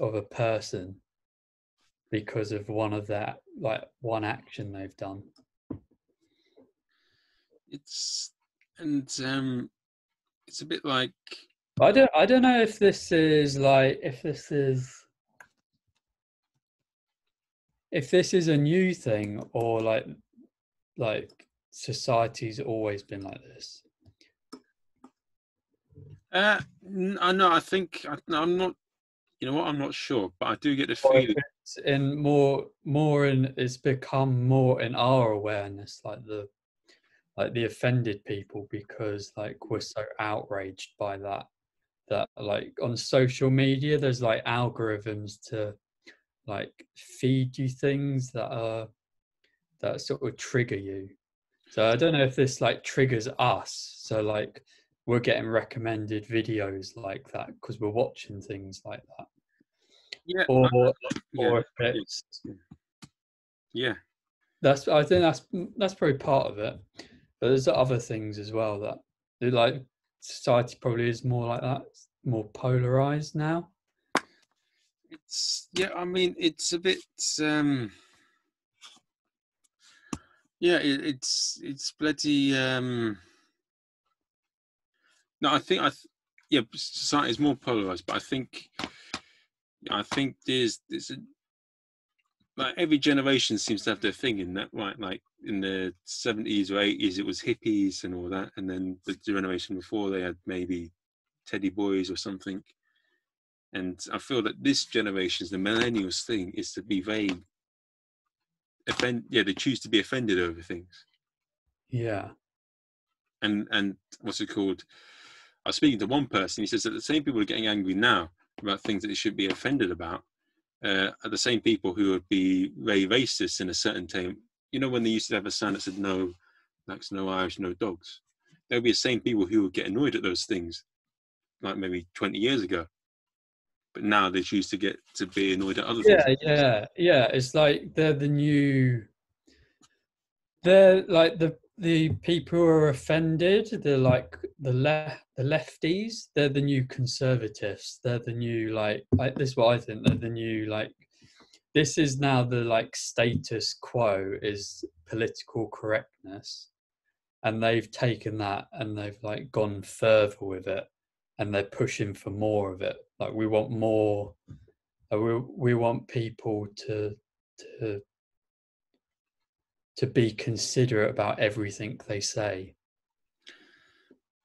of a person. Because of one action they've done. It's a bit like I don't know if this is like if this is a new thing or like society's always been like this. I'm not sure, but I do get the feeling. It's become more in our awareness, like the offended people, because like we're so outraged by that like on social media there's like algorithms to like feed you things that sort of trigger you. So I don't know if this like triggers us. So like we're getting recommended videos like that because we're watching things like that. Yeah. Or effects. Yeah. I think that's probably part of it. But there's other things as well that like society probably is more like that, more polarized now. It's a bit it's bloody no, I think I yeah, society is more polarized, but I think there's a, like, every generation seems to have their thing in that, right? Like in the 70s or 80s, it was hippies and all that, and then the generation before, they had maybe teddy boys or something. And I feel that this generation's, the millennials thing, is to be vague. They choose to be offended over things. Yeah. And what's it called? I was speaking to one person. He says that the same people are getting angry now about things that they should be offended about are the same people who would be very racist in a certain time. You know, when they used to have a sign that said no blacks, no Irish, no dogs. There would be the same people who would get annoyed at those things, like maybe 20 years ago. But now they choose to get to be annoyed at other things. Yeah. It's like the people who are offended. They're like the lefties. They're the new conservatives. They're the new this is what I think. They're the new this is now the status quo is political correctness, and they've taken that and they've gone further with it, and they're pushing for more of it. We want more. We want people to be considerate about everything they say.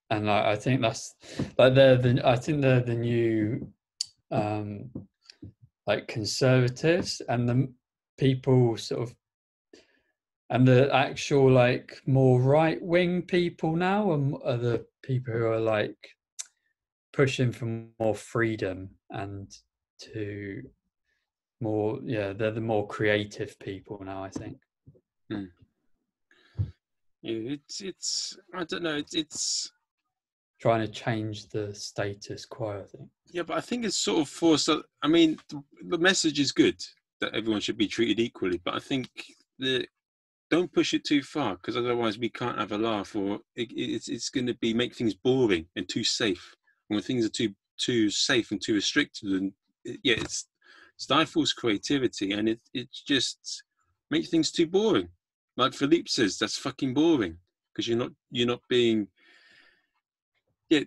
And I think that's they're the new conservatives, and the people and the actual more right wing people now are the people who are pushing for more freedom and to more, they're the more creative people now, I think. Hmm. Yeah, it's I don't know, it's trying to change the status quo, I think. Yeah, but I think it's sort of forced. I mean, the message is good that everyone should be treated equally, but I think don't push it too far, because otherwise we can't have a laugh, or it's going to make things boring and too safe. And when things are too safe and too restricted, and it stifles creativity, and it just makes things too boring. Like Philippe says, that's fucking boring, because you're not being a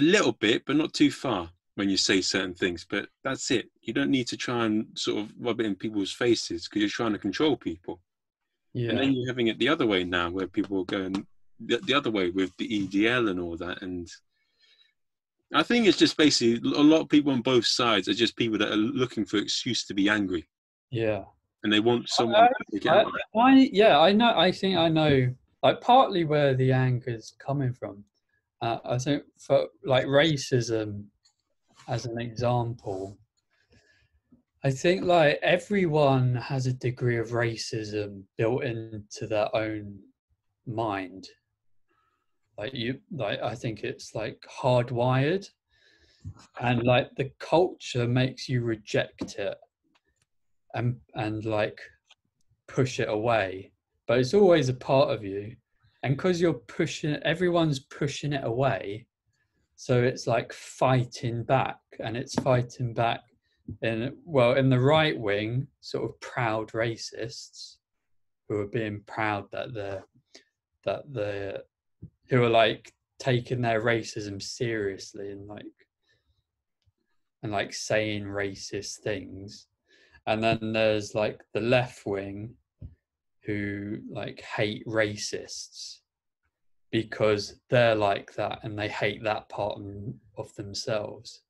little bit, but not too far when you say certain things. But that's it. You don't need to try and sort of rub it in people's faces, because you're trying to control people. Yeah. And then you're having it the other way now, where people are going the other way with the EDL and all that. And I think it's just basically a lot of people on both sides are just people that are looking for excuse to be angry. Yeah. And they want someone to get angry. I know. I think I know, partly where the anger is coming from. I think for racism, as an example, I think everyone has a degree of racism built into their own mind. I think it's hardwired, and the culture makes you reject it and push it away, but it's always a part of you. And because everyone's pushing it away, so it's fighting back, and it's fighting back in the right wing, sort of proud racists who are being proud who are taking their racism seriously and saying racist things. And then there's the left wing who hate racists because they're like that, and they hate that part of themselves.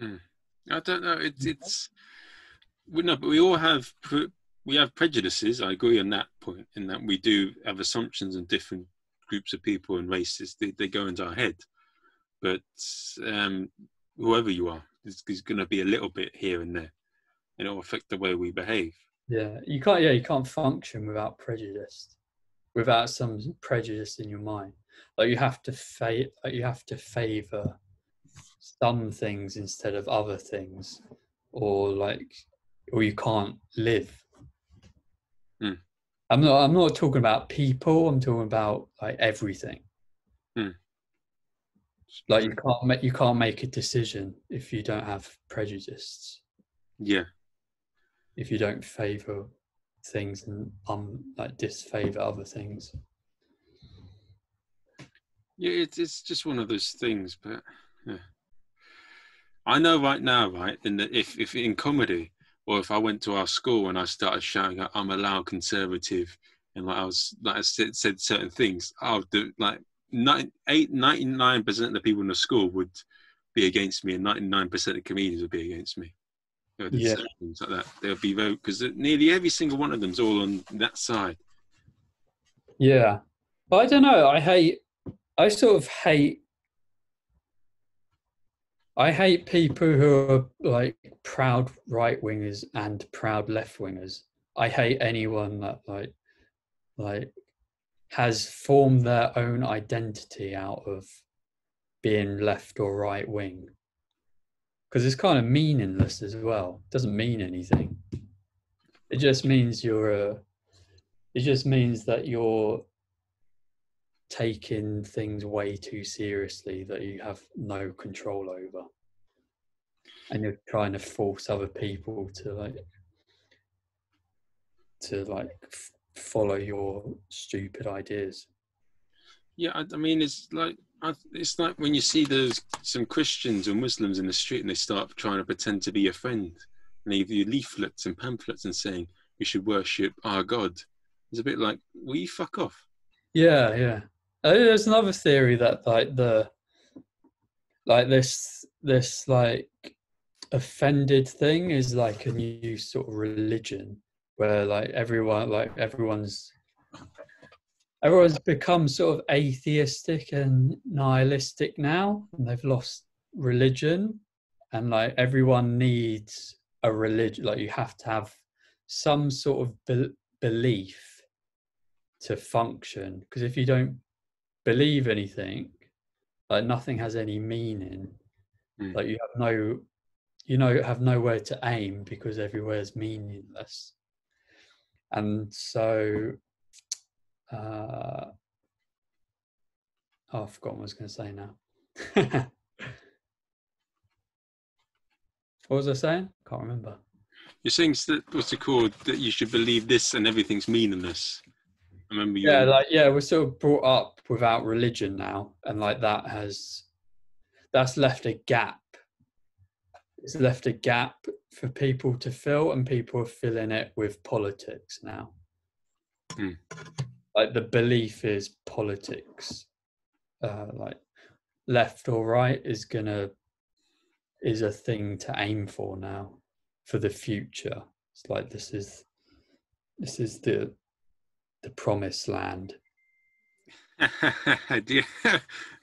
I don't know. It's no, but we all have. We have prejudices. I agree on that point, in that we do have assumptions on different groups of people and races. They go into our head. But whoever you are, there's going to be a little bit here and there, and it'll affect the way we behave. Yeah, you can't function without prejudice, without some prejudice in your mind. You have to favour some things instead of other things, or you can't live. Mm. I'm not talking about people. I'm talking about everything. Mm. You can't make a decision if you don't have prejudice. Yeah. If you don't favour things and disfavour other things. Yeah, it's just one of those things. But yeah. I know right now, right, in that if in comedy, or if I went to our school and I started shouting out, "I'm a loud conservative," and I said certain things, I'll do like 99% of the people in the school would be against me, and 99% of comedians would be against me. Yeah, things like that. They'll be very, because nearly every single one of them's all on that side. Yeah, but I don't know. I hate people who are like proud right wingers and proud left wingers. I hate anyone that like has formed their own identity out of being left or right wing, because it's kind of meaningless as well. It doesn't mean anything. It just means that you're taking things way too seriously that you have no control over, and you're trying to force other people to follow your stupid ideas. Yeah, I mean, it's like when you see those some Christians or Muslims in the street and they start trying to pretend to be your friend, and they give you leaflets and pamphlets and saying you should worship our God. It's a bit like, will you fuck off? Yeah, yeah. There's another theory that this offended thing is like a new sort of religion where everyone's become sort of atheistic and nihilistic now, and they've lost religion, and like everyone needs a religion. Like you have to have some sort of belief to function, because if you don't believe anything, like nothing has any meaning. Like you have nowhere to aim because everywhere's meaningless. And so I've forgotten what I was going to say now. What was I saying? Can't remember. You're saying that, what's it called, that you should believe this and everything's meaningless. I remember you. Yeah, we're sort of brought up without religion now, and like that's left a gap. It's left a gap for people to fill, and people are filling it with politics now. Like the belief is politics. Like left or right is a thing to aim for now for the future. It's like this is the promised land.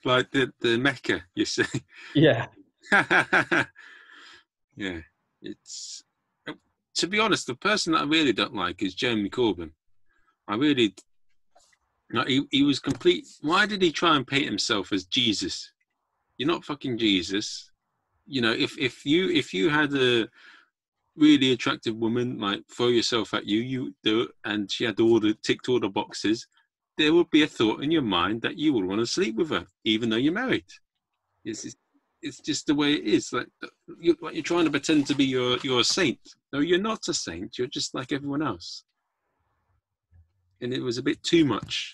Like the Mecca, you say? Yeah. Yeah. It's, to be honest, the person that I really don't like is Jeremy Corbyn. I really, no, he was complete. Why did he try and paint himself as Jesus? You're not fucking Jesus. You know, if you had a really attractive woman like throw yourself at you do it, and she had ticked all the boxes, there would be a thought in your mind that you would want to sleep with her, even though you're married. It's just the way it is. Like you're trying to pretend to be you're a saint. No, you're not a saint. You're just like everyone else. And it was a bit too much.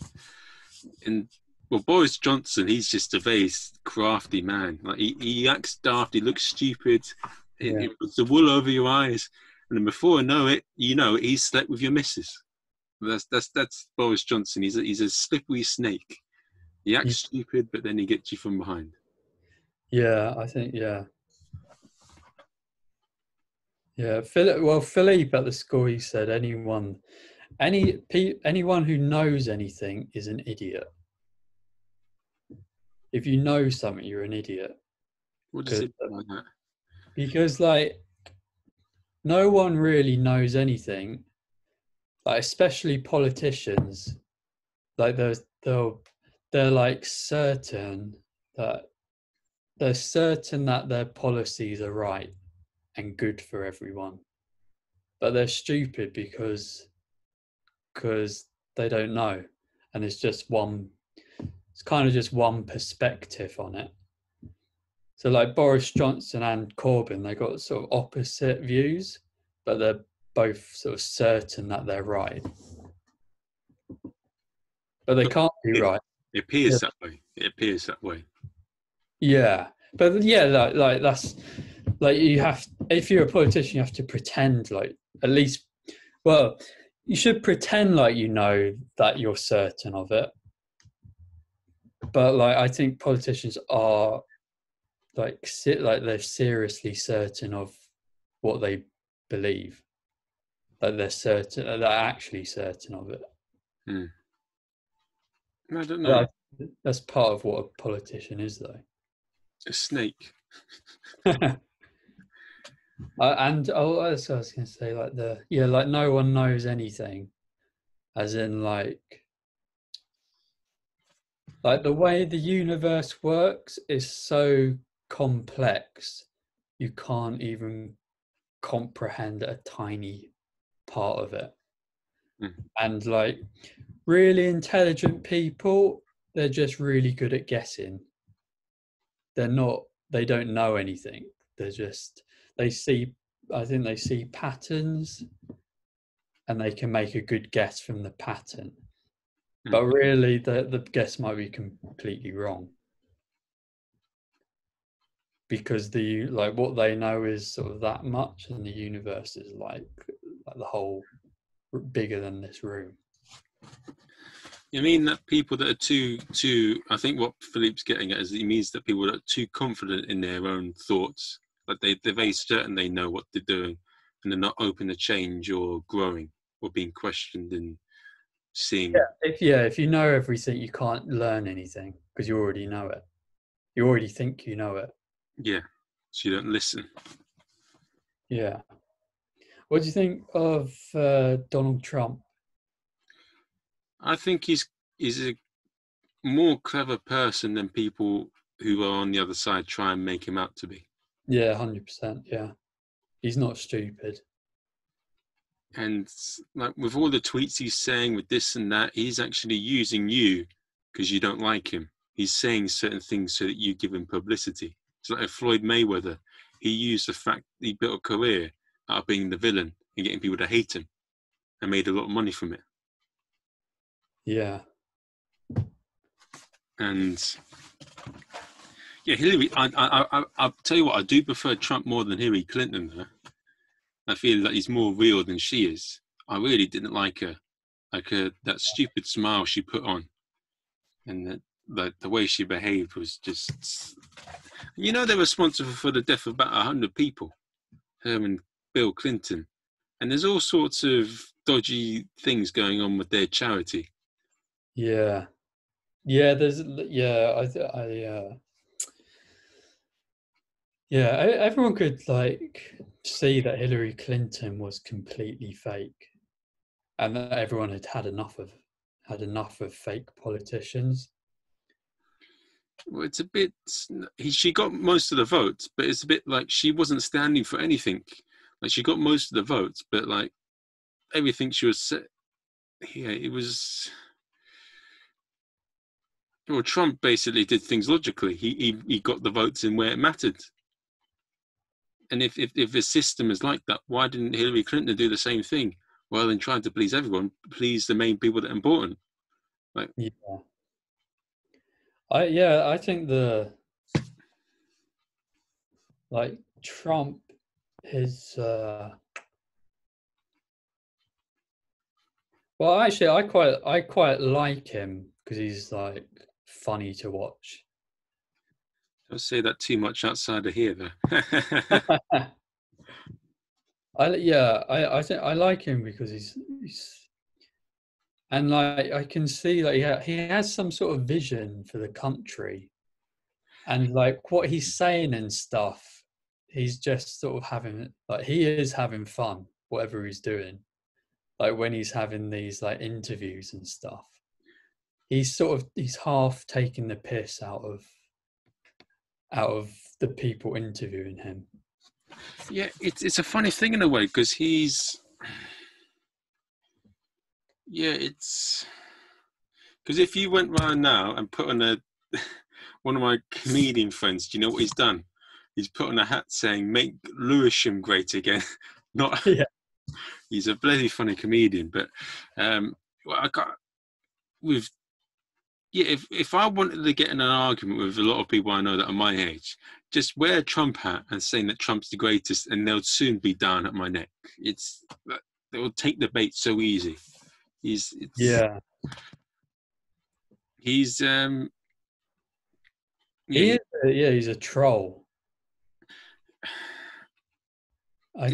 And well, Boris Johnson, he's just a very crafty man. Like he acts daft, he looks stupid, it puts the wool over your eyes, and then before I know it, you know he's slept with your missus. That's Boris Johnson. He's a slippery snake. He acts stupid, but then he gets you from behind. Yeah, I think yeah. Philippe at the school, he said anyone who knows anything is an idiot. If you know something, you're an idiot. What does it mean by that? Because like no one really knows anything, like especially politicians. Like they're like certain that their policies are right and good for everyone, but they're stupid because they don't know, and it's kind of just one perspective on it. So like Boris Johnson and Corbyn, they got sort of opposite views, but they're both sort of certain that they're right, but they can't be right. It appears that way. It appears that way. Yeah, but yeah, like that's like you have. If you're a politician, you have to pretend like at least. Well, you should pretend like you know that you're certain of it. But like, I think politicians are like they're seriously certain of what they believe. Like they're certain, they're actually certain of it. Hmm. I don't know. That's part of what a politician is, though. A snake. And oh, that's what I was going to say, like the yeah, like no one knows anything, as in like the way the universe works is so complex, you can't even comprehend a tiny part of it. Mm. And like really intelligent people, they're just really good at guessing. They're not. They don't know anything. They're just. They see, I think they see patterns and they can make a good guess from the pattern. But really the guess might be completely wrong. Because the like what they know is sort of that much and the universe is like the whole bigger than this room. You mean that people that are too I think what Philippe's getting at is he means that people that are too confident in their own thoughts. Like they're very certain they know what they're doing and they're not open to change or growing or being questioned and seeing. If you know everything, you can't learn anything because you already know it. You already think you know it. Yeah, so you don't listen. Yeah. What do you think of Donald Trump? I think he's a more clever person than people who are on the other side try and make him out to be. Yeah, 100%. Yeah, he's not stupid. And like with all the tweets he's saying, with this and that, he's actually using you because you don't like him. He's saying certain things so that you give him publicity. It's like Floyd Mayweather. He used the fact that he built a career out of being the villain and getting people to hate him, and made a lot of money from it. Yeah. And. Yeah, Hillary. I'll tell you what. I do prefer Trump more than Hillary Clinton, though. I feel like he's more real than she is. I really didn't like her, that stupid smile she put on, and the way she behaved was just. You know, they're responsible for the death of about 100 people, her and Bill Clinton, and there's all sorts of dodgy things going on with their charity. Yeah, yeah. Yeah, everyone could like see that Hillary Clinton was completely fake, and that everyone had had enough of fake politicians. Well, it's a bit. She got most of the votes, but it's a bit like she wasn't standing for anything. Like she got most of the votes, but like everything she was. Yeah, it was. Well, Trump basically did things logically. He got the votes in where it mattered. And if the system is like that, why didn't Hillary Clinton do the same thing? Well, in trying to please everyone, please the main people that are important. Like, yeah, I think like Trump, his well, actually, I quite like him because he's like funny to watch. Don't say that too much outside of here, though. I think I like him because he's and like I can see that he has some sort of vision for the country, and like what he's saying and stuff, he's just sort of having like he is having fun, whatever he's doing, like when he's having these like interviews and stuff, he's half taking the piss out of the people interviewing him. Yeah, it's a funny thing in a way because it's because if you went round now and put on one of my comedian friends, do you know what he's done? He's put on a hat saying "Make Lewisham Great Again." Not yeah. He's a bloody funny comedian, but I got with Yeah, if I wanted to get in an argument with a lot of people I know that are my age, just wear a Trump hat and saying that Trump's the greatest, and they'll soon be down at my neck. It's they'll take the bait so easy. He's a troll. I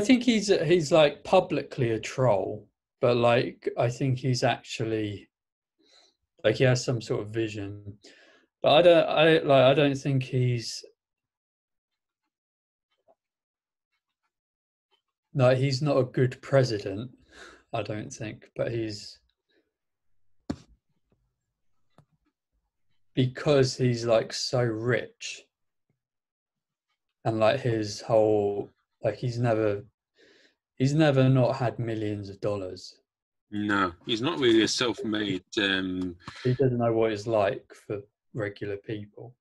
think he's like publicly a troll, but like I think he's actually. Like he has some sort of vision, but I don't think he's not a good president. I don't think, but he's because he's like so rich, and like his whole like he's never not had millions of dollars. No, he's not really a self-made... he doesn't know what it's like for regular people.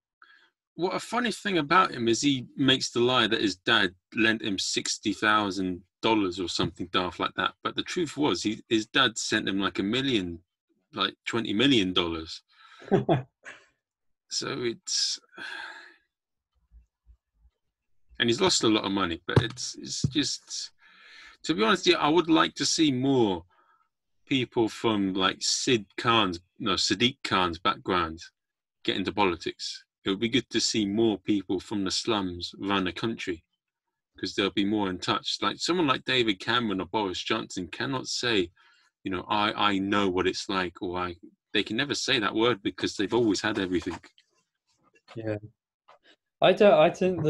What a funny thing about him is he makes the lie that his dad lent him $60,000 or something daft like that. But the truth was his dad sent him like $20 million. So it's... And he's lost a lot of money, but it's just... To be honest, yeah, I would like to see more people from like Sadiq Khan's background get into politics. It would be good to see more people from the slums run the country because they'll be more in touch. Like someone like David Cameron or Boris Johnson cannot say, you know, I know what it's like, or they can never say that word because they've always had everything. Yeah, I think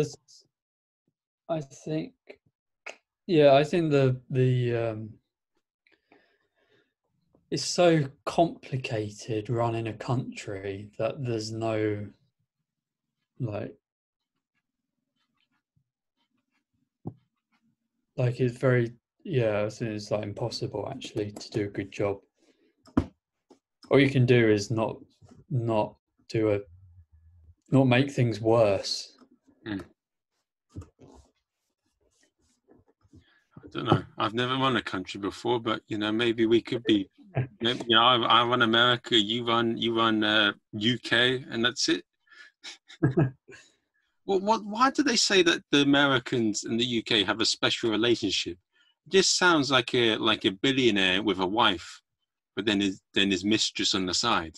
it's so complicated running a country that there's no, like it's very, yeah, I think it's like impossible actually to do a good job. All you can do is not make things worse. Mm. I don't know. I've never run a country before, but you know, maybe we could be. You know, I run America. You run UK, and that's it. Well, why do they say that the Americans and the UK have a special relationship? It just sounds like a billionaire with a wife, but then his mistress on the side.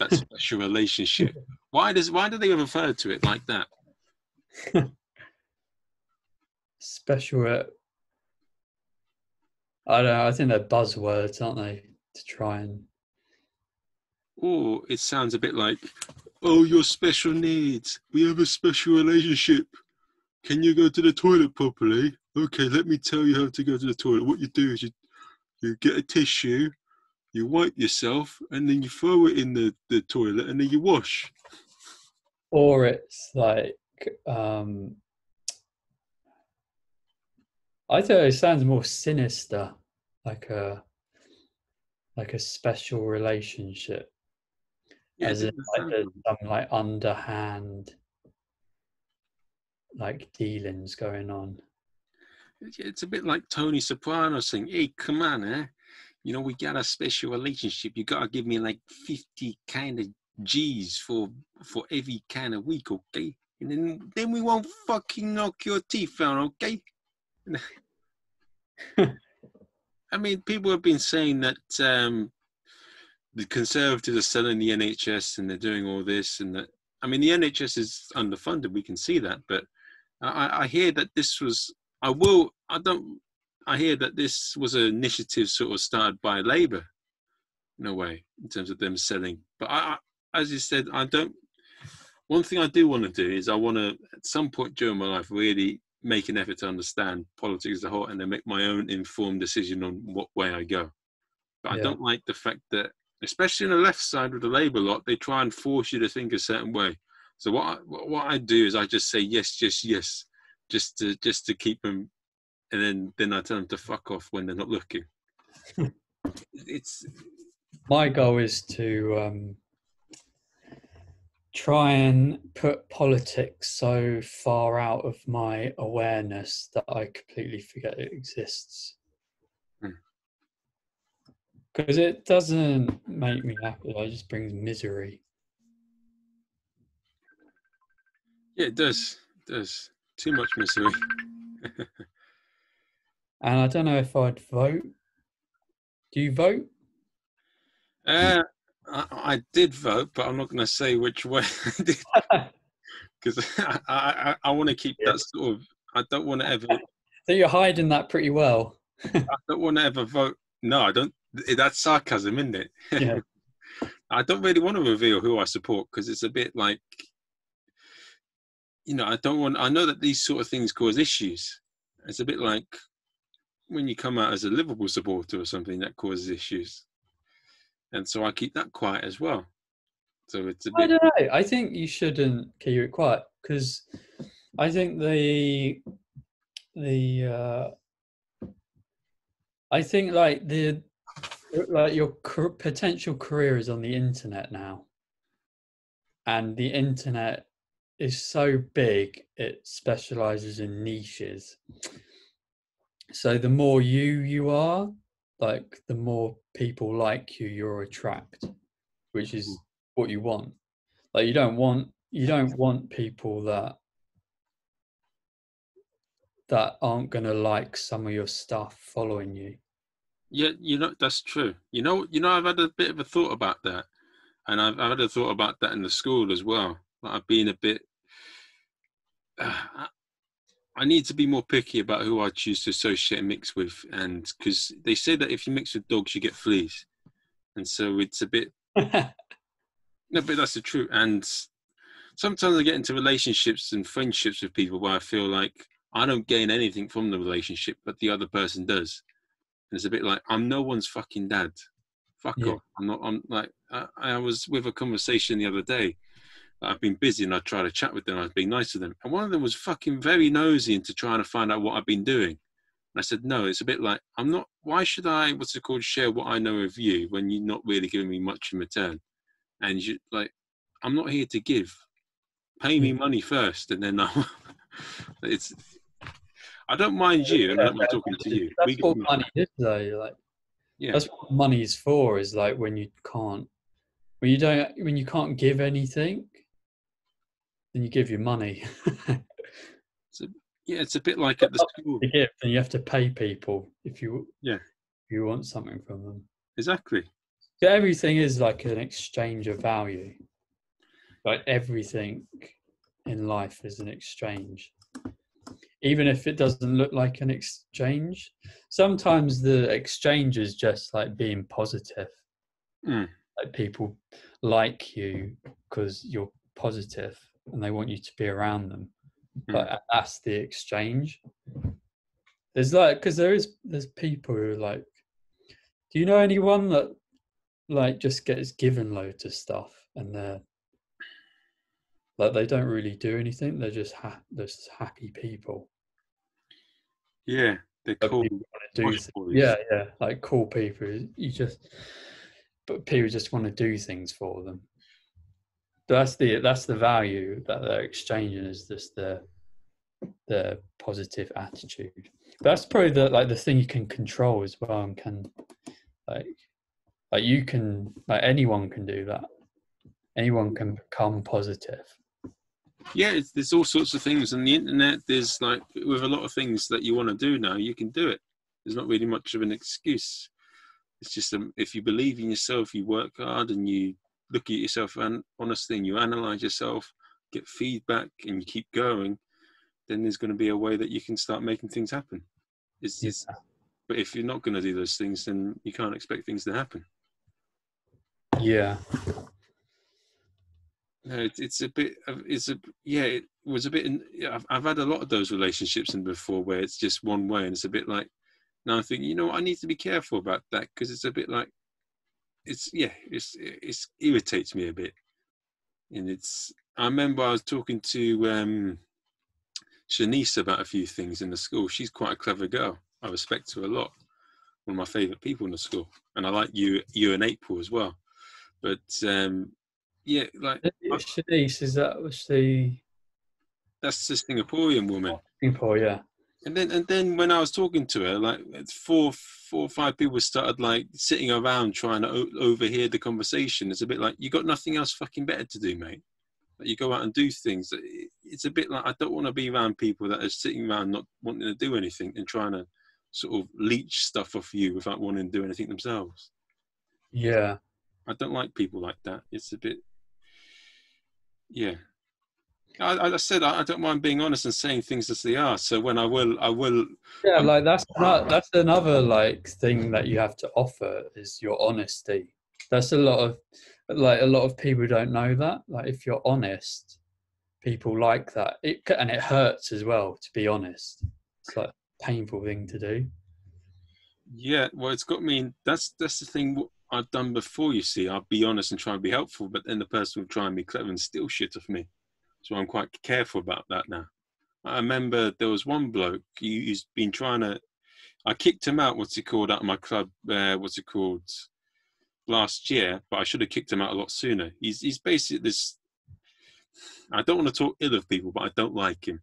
That special relationship. Why do they refer to it like that? Special. I don't know. I think they're buzzwords, aren't they? To try and it sounds a bit like, oh, your special needs, we have a special relationship, can you go to the toilet properly? Okay, let me tell you how to go to the toilet. What you do is you get a tissue, you wipe yourself, and then you throw it in the toilet, and then you wash. Or it's like I don't know, it sounds more sinister, like a special relationship, yeah, as in like there's some like underhand like dealings going on. It's a bit like Tony Soprano saying, hey, come on, you know, we got a special relationship. You got to give me like 50 kind of G's for every kind of week, okay? And then we won't fucking knock your teeth out, okay? I mean, people have been saying that the Conservatives are selling the NHS and they're doing all this, and that, I mean, the NHS is underfunded. We can see that, but I hear that this was an initiative sort of started by Labour, in a way, in terms of them selling. But I as you said, one thing I do want to do is I want to, at some point during my life, really make an effort to understand politics as a whole, and then make my own informed decision on what way I go. But yeah. I don't like the fact that, especially on the left side with the Labour lot, they try and force you to think a certain way. So what I do is I just say yes, just to keep them, and then I tell them to fuck off when they're not looking. It's my goal is to try and put politics so far out of my awareness that I completely forget it exists. because it doesn't make me happy. It just brings misery. Yeah, it does. It does. Too much misery. And I don't know if I'd vote. Do you vote? I did vote, but I'm not going to say which way I did. Because I want to keep that sort of... I don't want to ever... So you're hiding that pretty well. I don't want to ever vote. No, I don't. That's sarcasm, isn't it? Yeah. I don't really want to reveal who I support because it's a bit like... You know, I don't want... I know that these sort of things cause issues. It's a bit like when you come out as a Liverpool supporter or something that causes issues. And so I keep that quiet as well. So it's a bit... I don't know. I think you shouldn't keep it quiet because I think I think your potential career is on the internet now, and the internet is so big it specializes in niches. So the more you are, like, the more people like you'll attract, which is what you want. Like, you don't want people that aren't gonna like some of your stuff following you. Yeah, you know, that's true. You know, I've had a bit of a thought about that, and I've had a thought about that in the school as well. Like, I've been a bit. I need to be more picky about who I choose to associate and mix with, and because they say that if you mix with dogs, you get fleas, and so it's a bit. No, but that's the truth. And sometimes I get into relationships and friendships with people where I feel like I don't gain anything from the relationship, but the other person does. And it's a bit like, I'm no one's fucking dad. Fuck off. I was with a conversation the other day. I've been busy and I try to chat with them. I was being nice to them. And one of them was fucking very nosy into trying to find out what I've been doing. And I said, no, it's a bit like, I'm not, why should I, share what I know of you when you're not really giving me much in return? And you like, I'm not here to give. Pay me money first. And then I'll, it's, I don't mind you. And I'm not talking to you. That's what money is, though. Like, yeah. That's what money is for. Is like when you can't give anything, then you give your money. It's a bit like at the school. To give, and you have to pay people if you want something from them. Exactly. So everything is like an exchange of value. Like everything in life is an exchange. Even if it doesn't look like an exchange, sometimes the exchange is just like being positive. Mm. Like people like you because you're positive and they want you to be around them. Mm. But that's the exchange. There's like, because there's people who are like, do you know anyone that like just gets given loads of stuff and they're like, they don't really do anything. They're just happy people. Yeah, they're cool. Yeah, like cool people. But people just want to do things for them. That's the value that they're exchanging, is just the positive attitude. But that's probably the thing you can control as well, and anyone can do that. Anyone can become positive. Yeah, there's all sorts of things on the internet. There's like, with a lot of things that you want to do now, you can do it. There's not really much of an excuse. It's just if you believe in yourself, you work hard and you look at yourself and honestly, and you analyze yourself, get feedback, and you keep going, then there's going to be a way that you can start making things happen. But if you're not going to do those things, then you can't expect things to happen. Yeah. No, it was a bit. I've had a lot of those relationships in before where it's just one way, and it's a bit like, now I think, you know what, I need to be careful about that because it's a bit like, it irritates me a bit. And it's, I remember I was talking to Shanice about a few things in the school. She's quite a clever girl. I respect her a lot. One of my favourite people in the school, and I like you and April as well. But yeah, like Shanice, is that was the? That's the Singaporean woman. Singapore, yeah. And then when I was talking to her, like four or five people started like sitting around trying to overhear the conversation. It's a bit like, you got nothing else fucking better to do, mate. Like, you go out and do things. It's a bit like, I don't want to be around people that are sitting around not wanting to do anything and trying to sort of leech stuff off you without wanting to do anything themselves. Yeah. I don't like people like that. It's a bit, yeah. I said I don't mind being honest and saying things as they are. So when I will. Yeah, like that's another like thing that you have to offer is your honesty. That's a lot of people don't know that. Like, if you're honest, people like that. It hurts as well to be honest. It's like a painful thing to do. Yeah, well, it's got me. That's the thing I've done before. You see, I'll be honest and try and be helpful, but then the person will try and be clever and steal shit off me. So I'm quite careful about that now. I remember there was one bloke, he's been trying to, I kicked him out, out of my club, last year, but I should have kicked him out a lot sooner. He's basically this, I don't want to talk ill of people, but I don't like him.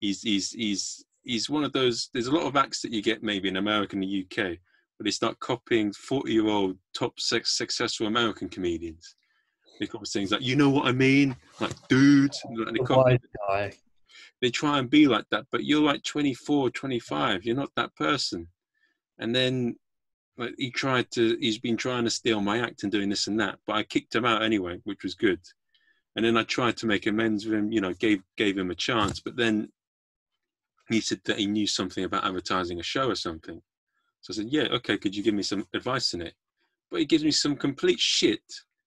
He's one of those, there's a lot of acts that you get maybe in America and the UK, but they start copying 40-year-old top successful American comedians. They copy things like, you know what I mean? Like, dude. Like they try and be like that, but you're like 24, 25. You're not that person. And then like he's been trying to steal my act and doing this and that, but I kicked him out anyway, which was good. And then I tried to make amends with him, you know, gave him a chance, but then he said that he knew something about advertising a show or something. So I said, yeah, okay, could you give me some advice on it? But he gives me some complete shit.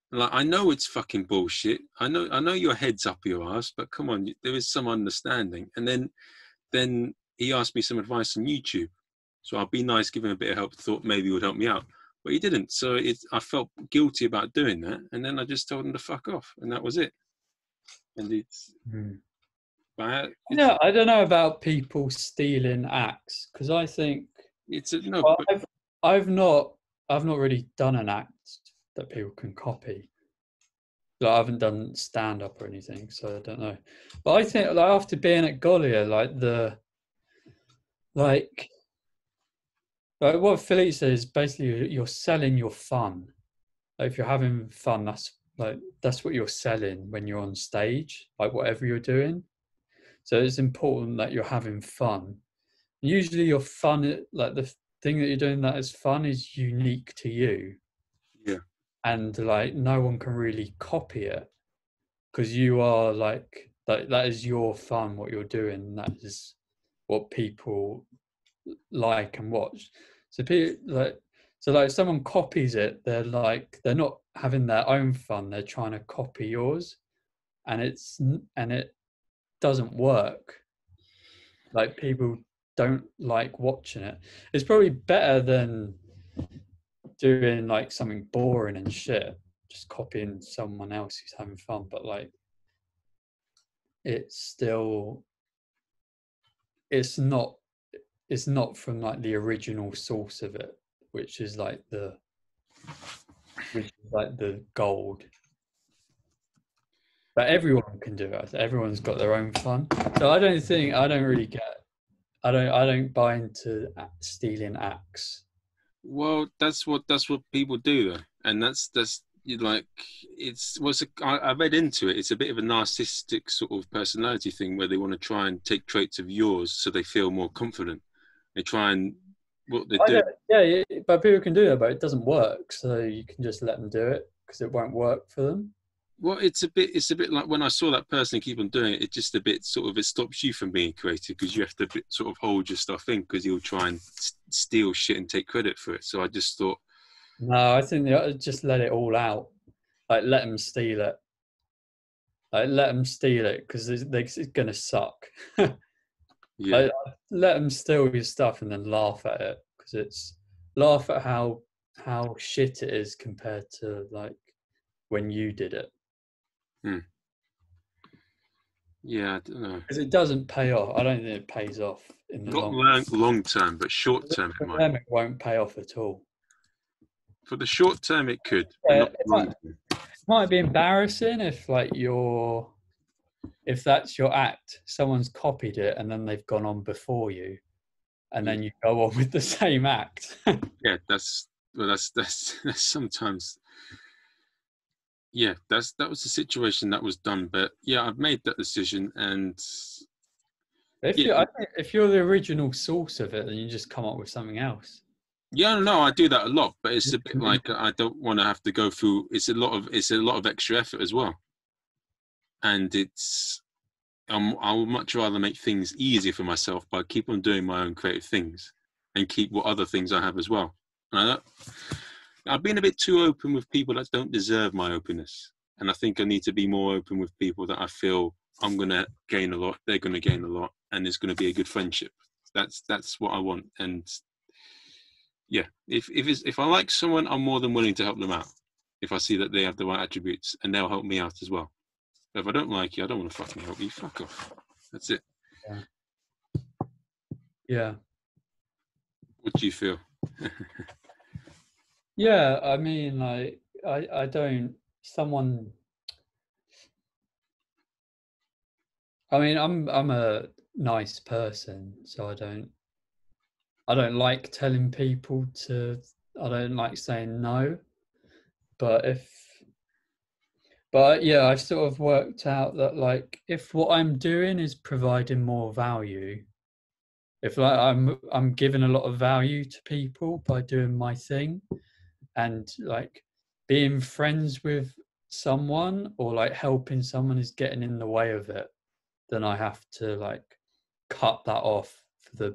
Like, I know it's fucking bullshit. I know your head's up your ass, but come on, there is some understanding. And then he asked me some advice on YouTube. So I'll be nice, give him a bit of help, thought maybe it would help me out. But he didn't. So I felt guilty about doing that. And then I just told him to fuck off. And that was it. And it's... I don't know about people stealing acts. Because I think... I've not really done an act that people can copy. Like, I haven't done stand-up or anything, so I don't know. But I think, like, after being at Gaulier, like what Philippe says, basically you're selling your fun. Like, if you're having fun, that's what you're selling when you're on stage, like whatever you're doing. So it's important that you're having fun. Usually your fun, like the thing that you're doing that is fun, is unique to you. Yeah. And like no one can really copy it, because you are like that is your fun, what you're doing. That is what people like and watch. So people if someone copies it, they're not having their own fun. They're trying to copy yours, and it doesn't work. Like, people don't like watching it. It's probably better than doing like something boring and shit, just copying someone else who's having fun. But like, it's not from like the original source of it, which is like the gold. But everyone can do it. Everyone's got their own fun. So I don't buy into stealing acts. Well, that's what people do though, and that's like, it's was I read into it. It's a bit of a narcissistic sort of personality thing where they want to try and take traits of yours so they feel more confident. They try and what they do. Yeah, but people can do that, but it doesn't work. So you can just let them do it because it won't work for them. Well, it's a bit like when I saw that person keep on doing it. It just a bit sort of, it stops you from being creative because you have to sort of hold your stuff in, because you'll try and steal shit and take credit for it. So I just thought, no, I think just let it all out. Like, let them steal it. Like, let them steal it because it's gonna suck. Yeah. Like, let them steal your stuff and then laugh at it, because it's laugh at how shit it is compared to like when you did it. Yeah, I don't know. Because it doesn't pay off. I don't think it pays off in the long term, but short term it might. It won't pay off at all. For the short term, it could. Yeah, it might be embarrassing if like if that's your act, someone's copied it and then they've gone on before you. and then you go on with the same act. Yeah, that's sometimes. Yeah, that was the situation that was done. But yeah, I've made that decision, and if you're the original source of it, then you just come up with something else. Yeah, no, I do that a lot, but it's a bit like I don't want to have to go through. It's a lot of extra effort as well, and I would much rather make things easier for myself by keep on doing my own creative things and keep what other things I have as well. And I've been a bit too open with people that don't deserve my openness, and I think I need to be more open with people that I feel I'm going to gain a lot, they're going to gain a lot, and it's going to be a good friendship. That's what I want. And yeah, if I like someone, I'm more than willing to help them out if I see that they have the right attributes, and they'll help me out as well. But if I don't like you, I don't want to fucking help you. Fuck off. That's it. Yeah. What do you feel? Yeah, I mean, like, I don't. Someone. I mean, I'm a nice person, so I don't like telling people to, I don't like saying no, but yeah, I've sort of worked out that, like, if what I'm doing is providing more value, if like I'm giving a lot of value to people by doing my thing, and like being friends with someone or like helping someone is getting in the way of it, then I have to like cut that off for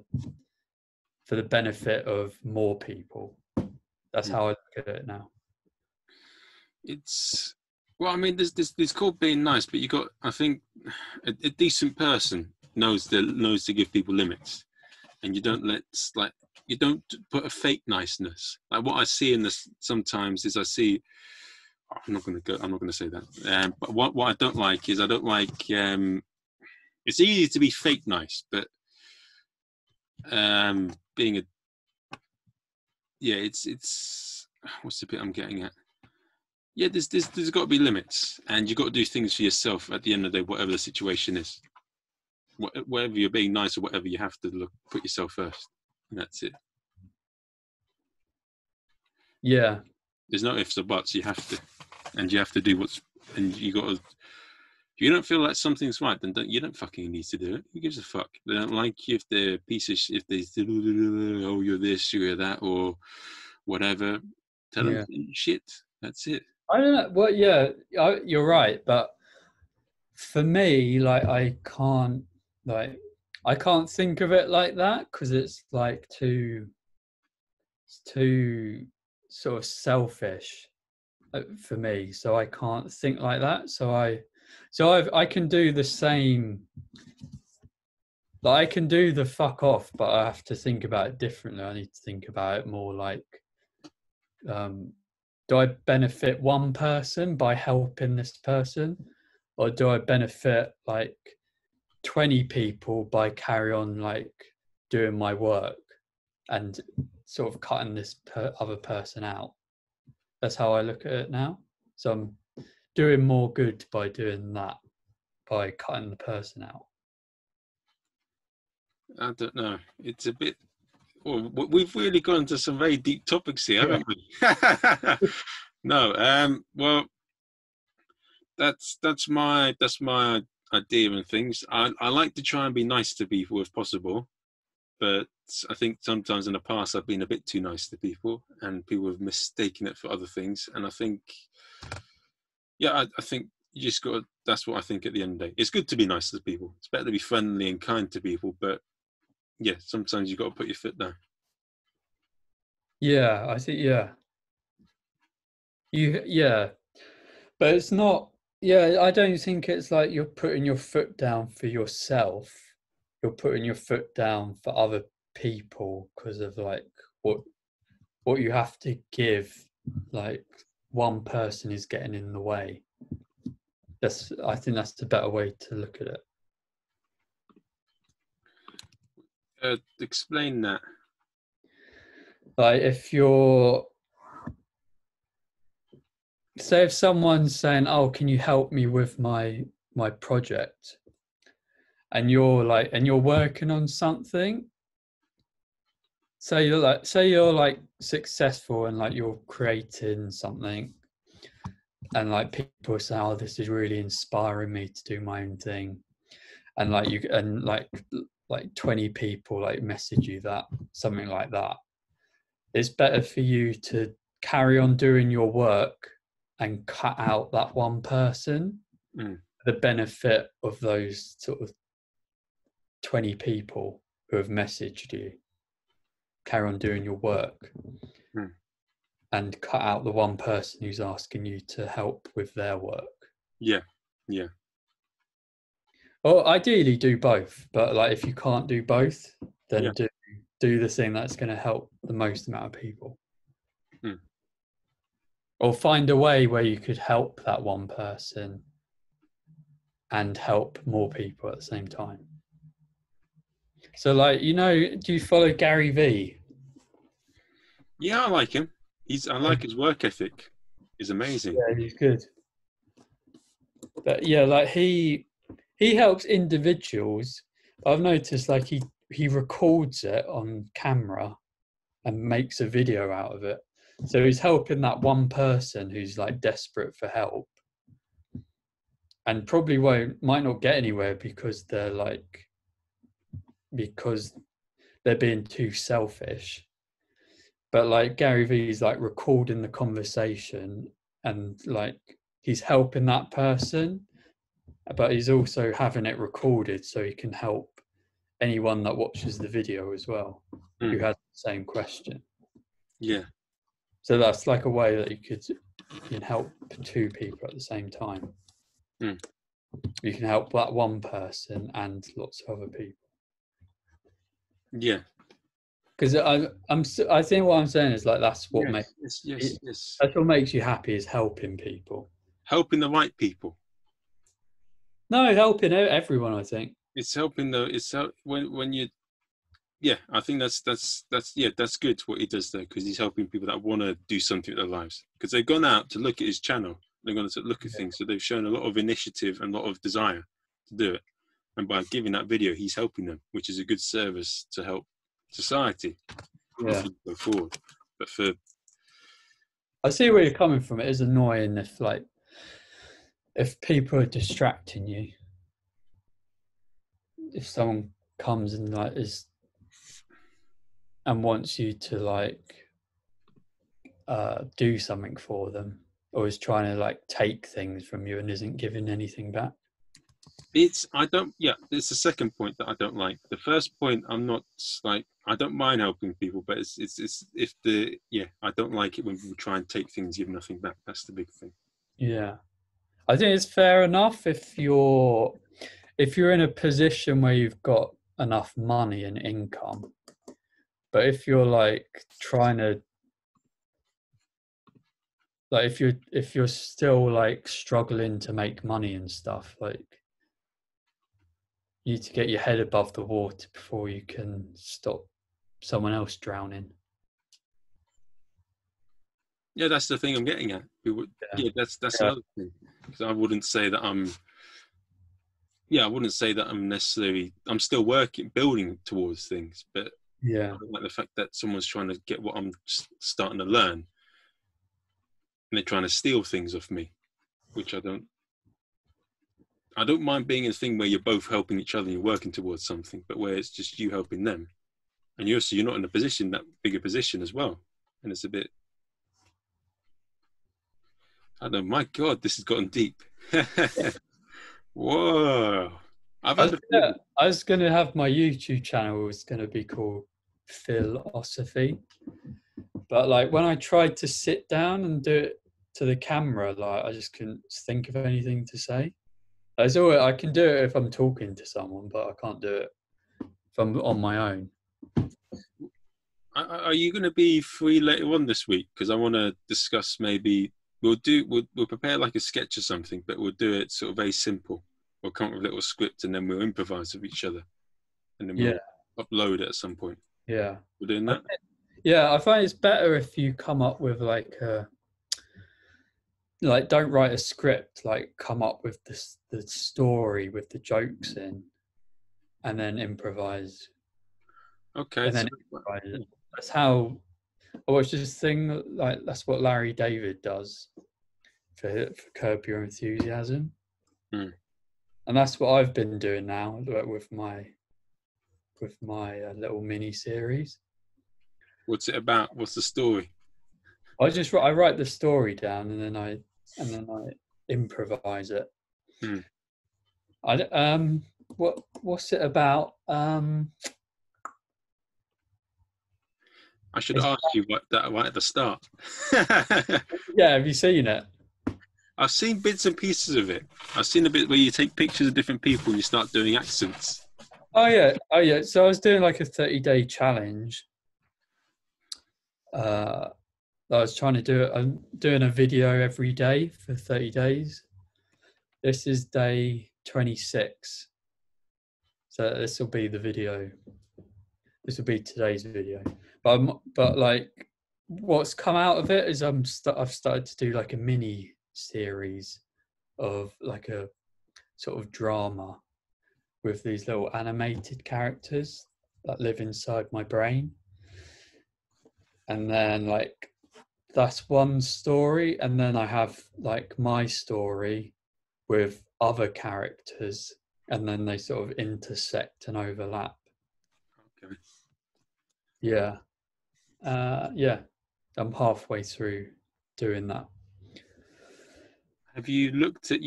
the benefit of more people. That's how I look at it now. It's, well, I mean, it's called being nice, but you got, I think, a decent person knows to give people limits, and you don't you don't put a fake niceness. Like what I see in this sometimes is I'm not going to say that. But what I don't like is it's easy to be fake nice, but it's what's the bit I'm getting at? Yeah, there's got to be limits, and you've got to do things for yourself at the end of the day, whatever the situation is. Whether you're being nice or whatever, you have to put yourself first, and that's it. Yeah, there's no ifs or buts. You have to, and you have to do if you don't feel like something's right, then you don't fucking need to do it. Who gives a fuck? They don't like you if they're pieces. If they say, oh, you're this, you're that, or whatever, tell them shit. That's it. I don't know. Well, yeah, you're right. But for me, like, I can't think of it like that, because it's like too sort of selfish for me. So I can't think like that. So I can do the same. Like, I can do the fuck off, but I have to think about it differently. I need to think about it more like, do I benefit one person by helping this person? Or do I benefit like 20 people by carry on like doing my work and sort of cutting this other person out? That's how I look at it now. So I'm doing more good by doing that, by cutting the person out. I don't know. It's a bit... Well, we've really gone into some very deep topics here, haven't we? No. Well, that's my idea and things. I like to try and be nice to people if possible, but I think sometimes in the past I've been a bit too nice to people, and people have mistaken it for other things. And I think... Yeah, I think you just got to, that's what I think at the end of the day. It's good to be nice to people. It's better to be friendly and kind to people, but yeah, sometimes you've got to put your foot down. Yeah, I think, yeah. But it's not, I don't think it's like you're putting your foot down for yourself. You're putting your foot down for other people because of like what you have to give, like, one person is getting in the way. I think that's the better way to look at it. Explain that. Like, if someone's saying, "Oh, can you help me with my project?" and you're working on something, So you're like, say you're like successful and like you're creating something, and like people say, "Oh, this is really inspiring me to do my own thing," and like you, and like 20 people like message you that, something like that. It's better for you to carry on doing your work and cut out that one person. Mm. The benefit of those sort of 20 people who have messaged you, carry on doing your work and cut out the one person who's asking you to help with their work. Yeah, yeah. Or ideally do both, but like if you can't do both, then do the thing that's going to help the most amount of people. Mm. Or find a way where you could help that one person and help more people at the same time. So, like, you know, do you follow Gary V? Yeah, I like him. I like his work ethic. He's amazing. Yeah, he's good. But yeah, like he helps individuals. I've noticed like he records it on camera and makes a video out of it. So he's helping that one person who's like desperate for help and probably might not get anywhere because they're being too selfish. But like Gary V's like recording the conversation and like he's helping that person, but he's also having it recorded so he can help anyone that watches the video as well who has the same question. Yeah. So that's like a way that you can help two people at the same time. Mm. You can help that one person and lots of other people. Yeah, because I think what I'm saying is like that's what that's what makes you happy is helping people, helping the right people. No, helping everyone. I think it's helping though. I think that's good what he does there, because he's helping people that want to do something with their lives, because they've gone out to look at his channel. They're going to look at things, so they've shown a lot of initiative and a lot of desire to do it. And by giving that video, he's helping them, which is a good service to help society go forward. But I see where you're coming from. It is annoying if people are distracting you. If someone comes and wants you to do something for them, or is trying to take things from you and isn't giving anything back. It's the second point that I don't like. The first point, I'm not I don't mind helping people, but it's I don't like it when people try and take things, give nothing back. That's the big thing. Yeah. I think it's fair enough if you're in a position where you've got enough money and income, but if you're trying to, if you're still struggling to make money and stuff, you need to get your head above the water before you can stop someone else drowning. Yeah, that's the thing I'm getting at. That's another thing. Because I wouldn't say that I'm necessarily. I'm still working, building towards things, but I don't like the fact that someone's trying to get what I'm starting to learn, and they're trying to steal things off me, which I don't. I don't mind being in a thing where you're both helping each other and you're working towards something, but where it's just you helping them, and you're not in a position, that bigger position as well, and it's a bit. I don't know. My God, this has gotten deep. Whoa! I was going to have my YouTube channel was going to be called Philosophy, but when I tried to sit down and do it to the camera, I just couldn't think of anything to say. I can do it if I'm talking to someone, but I can't do it if I'm on my own. Are you going to be free later on this week? Because I want to discuss, maybe we'll prepare a sketch or something, but we'll do it sort of very simple. We'll come up with a little script and then we'll improvise with each other, and then we'll upload it at some point. Yeah, we're doing that. I find it's better if you come up with don't write a script, come up with the story with the jokes in and then improvise. Okay. And then improvise it. That's how I watched this thing. Like that's what Larry David does for Curb Your Enthusiasm, and that's what I've been doing now with my little mini series. What's it about? What's the story? I write the story down and then I improvise it. What's it about? I should ask you that right at the start. Yeah, have you seen it? I've seen bits and pieces of it. I've seen a bit where you take pictures of different people and you start doing accents. Oh yeah. So I was doing like a 30-day challenge. I was trying to do it. I'm doing a video every day for 30 days. This is day 26. So this will be the video. This will be today's video. But like what's come out of it is I've started to do like a mini series of like a sort of drama with these little animated characters that live inside my brain. And then like that's one story. And then I have like my story with other characters and then they sort of intersect and overlap. Okay. Yeah. Yeah, I'm halfway through doing that. Have you looked at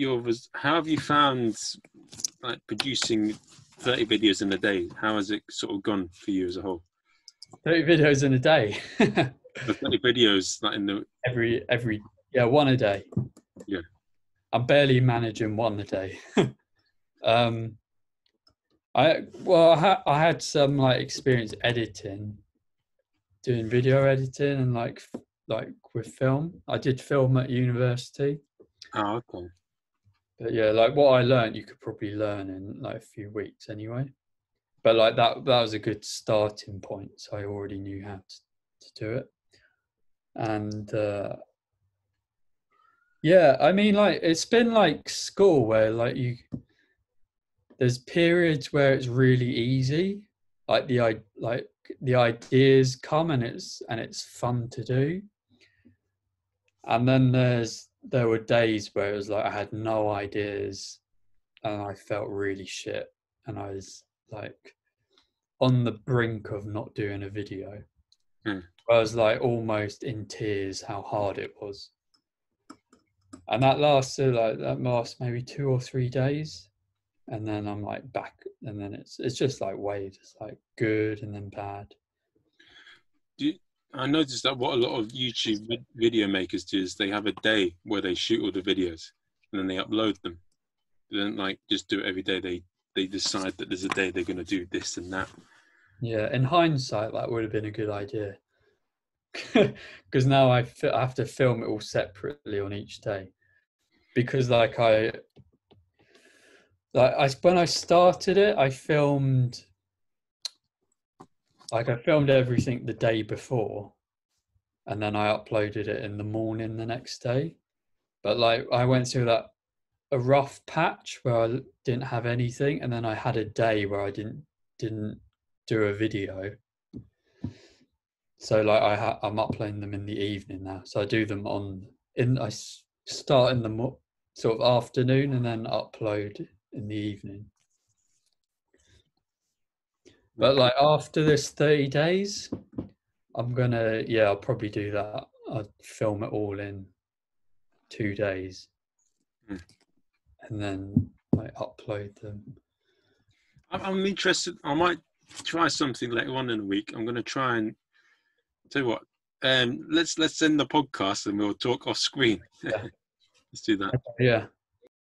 how have you found like producing 30 videos in a day? How has it sort of gone for you as a whole? 30 videos in a day. 30 videos like in the every one a day. Yeah. I'm barely managing one a day. I had some like experience editing, doing video editing and like with film. I did film at university. Oh, okay. But yeah, like what I learned, you could probably learn in like a few weeks anyway. But like that was a good starting point. So I already knew how to do it. And yeah, I mean, like it's been like school where like there's periods where it's really easy, like the ideas come and it's fun to do. And then there were days where it was like I had no ideas and I felt really shit and I was like on the brink of not doing a video. I was like almost in tears how hard it was, and that lasts maybe 2 or 3 days, and then I'm like back, and then it's just like waves. It's like good and then bad. I noticed that what a lot of YouTube video makers do is they have a day where they shoot all the videos and then they upload them. They don't like just do it every day. They decide that there's a day they're going to do this and that. Yeah, in hindsight, that would have been a good idea. Because now I have to film it all separately on each day. Because when I started it, I filmed everything the day before and then I uploaded it in the morning the next day. But like I went through a rough patch where I didn't have anything, and then I had a day where I didn't do a video. So like I'm uploading them in the evening now. So I do them I start in the sort of afternoon and then upload in the evening. But like after this 30 days, I'll probably do that. I'll film it all in 2 days and then like upload them. I'm interested. I might try something later on in the week. I'm going to try and tell you what, let's end the podcast and we'll talk off screen. Yeah. Let's do that. Yeah.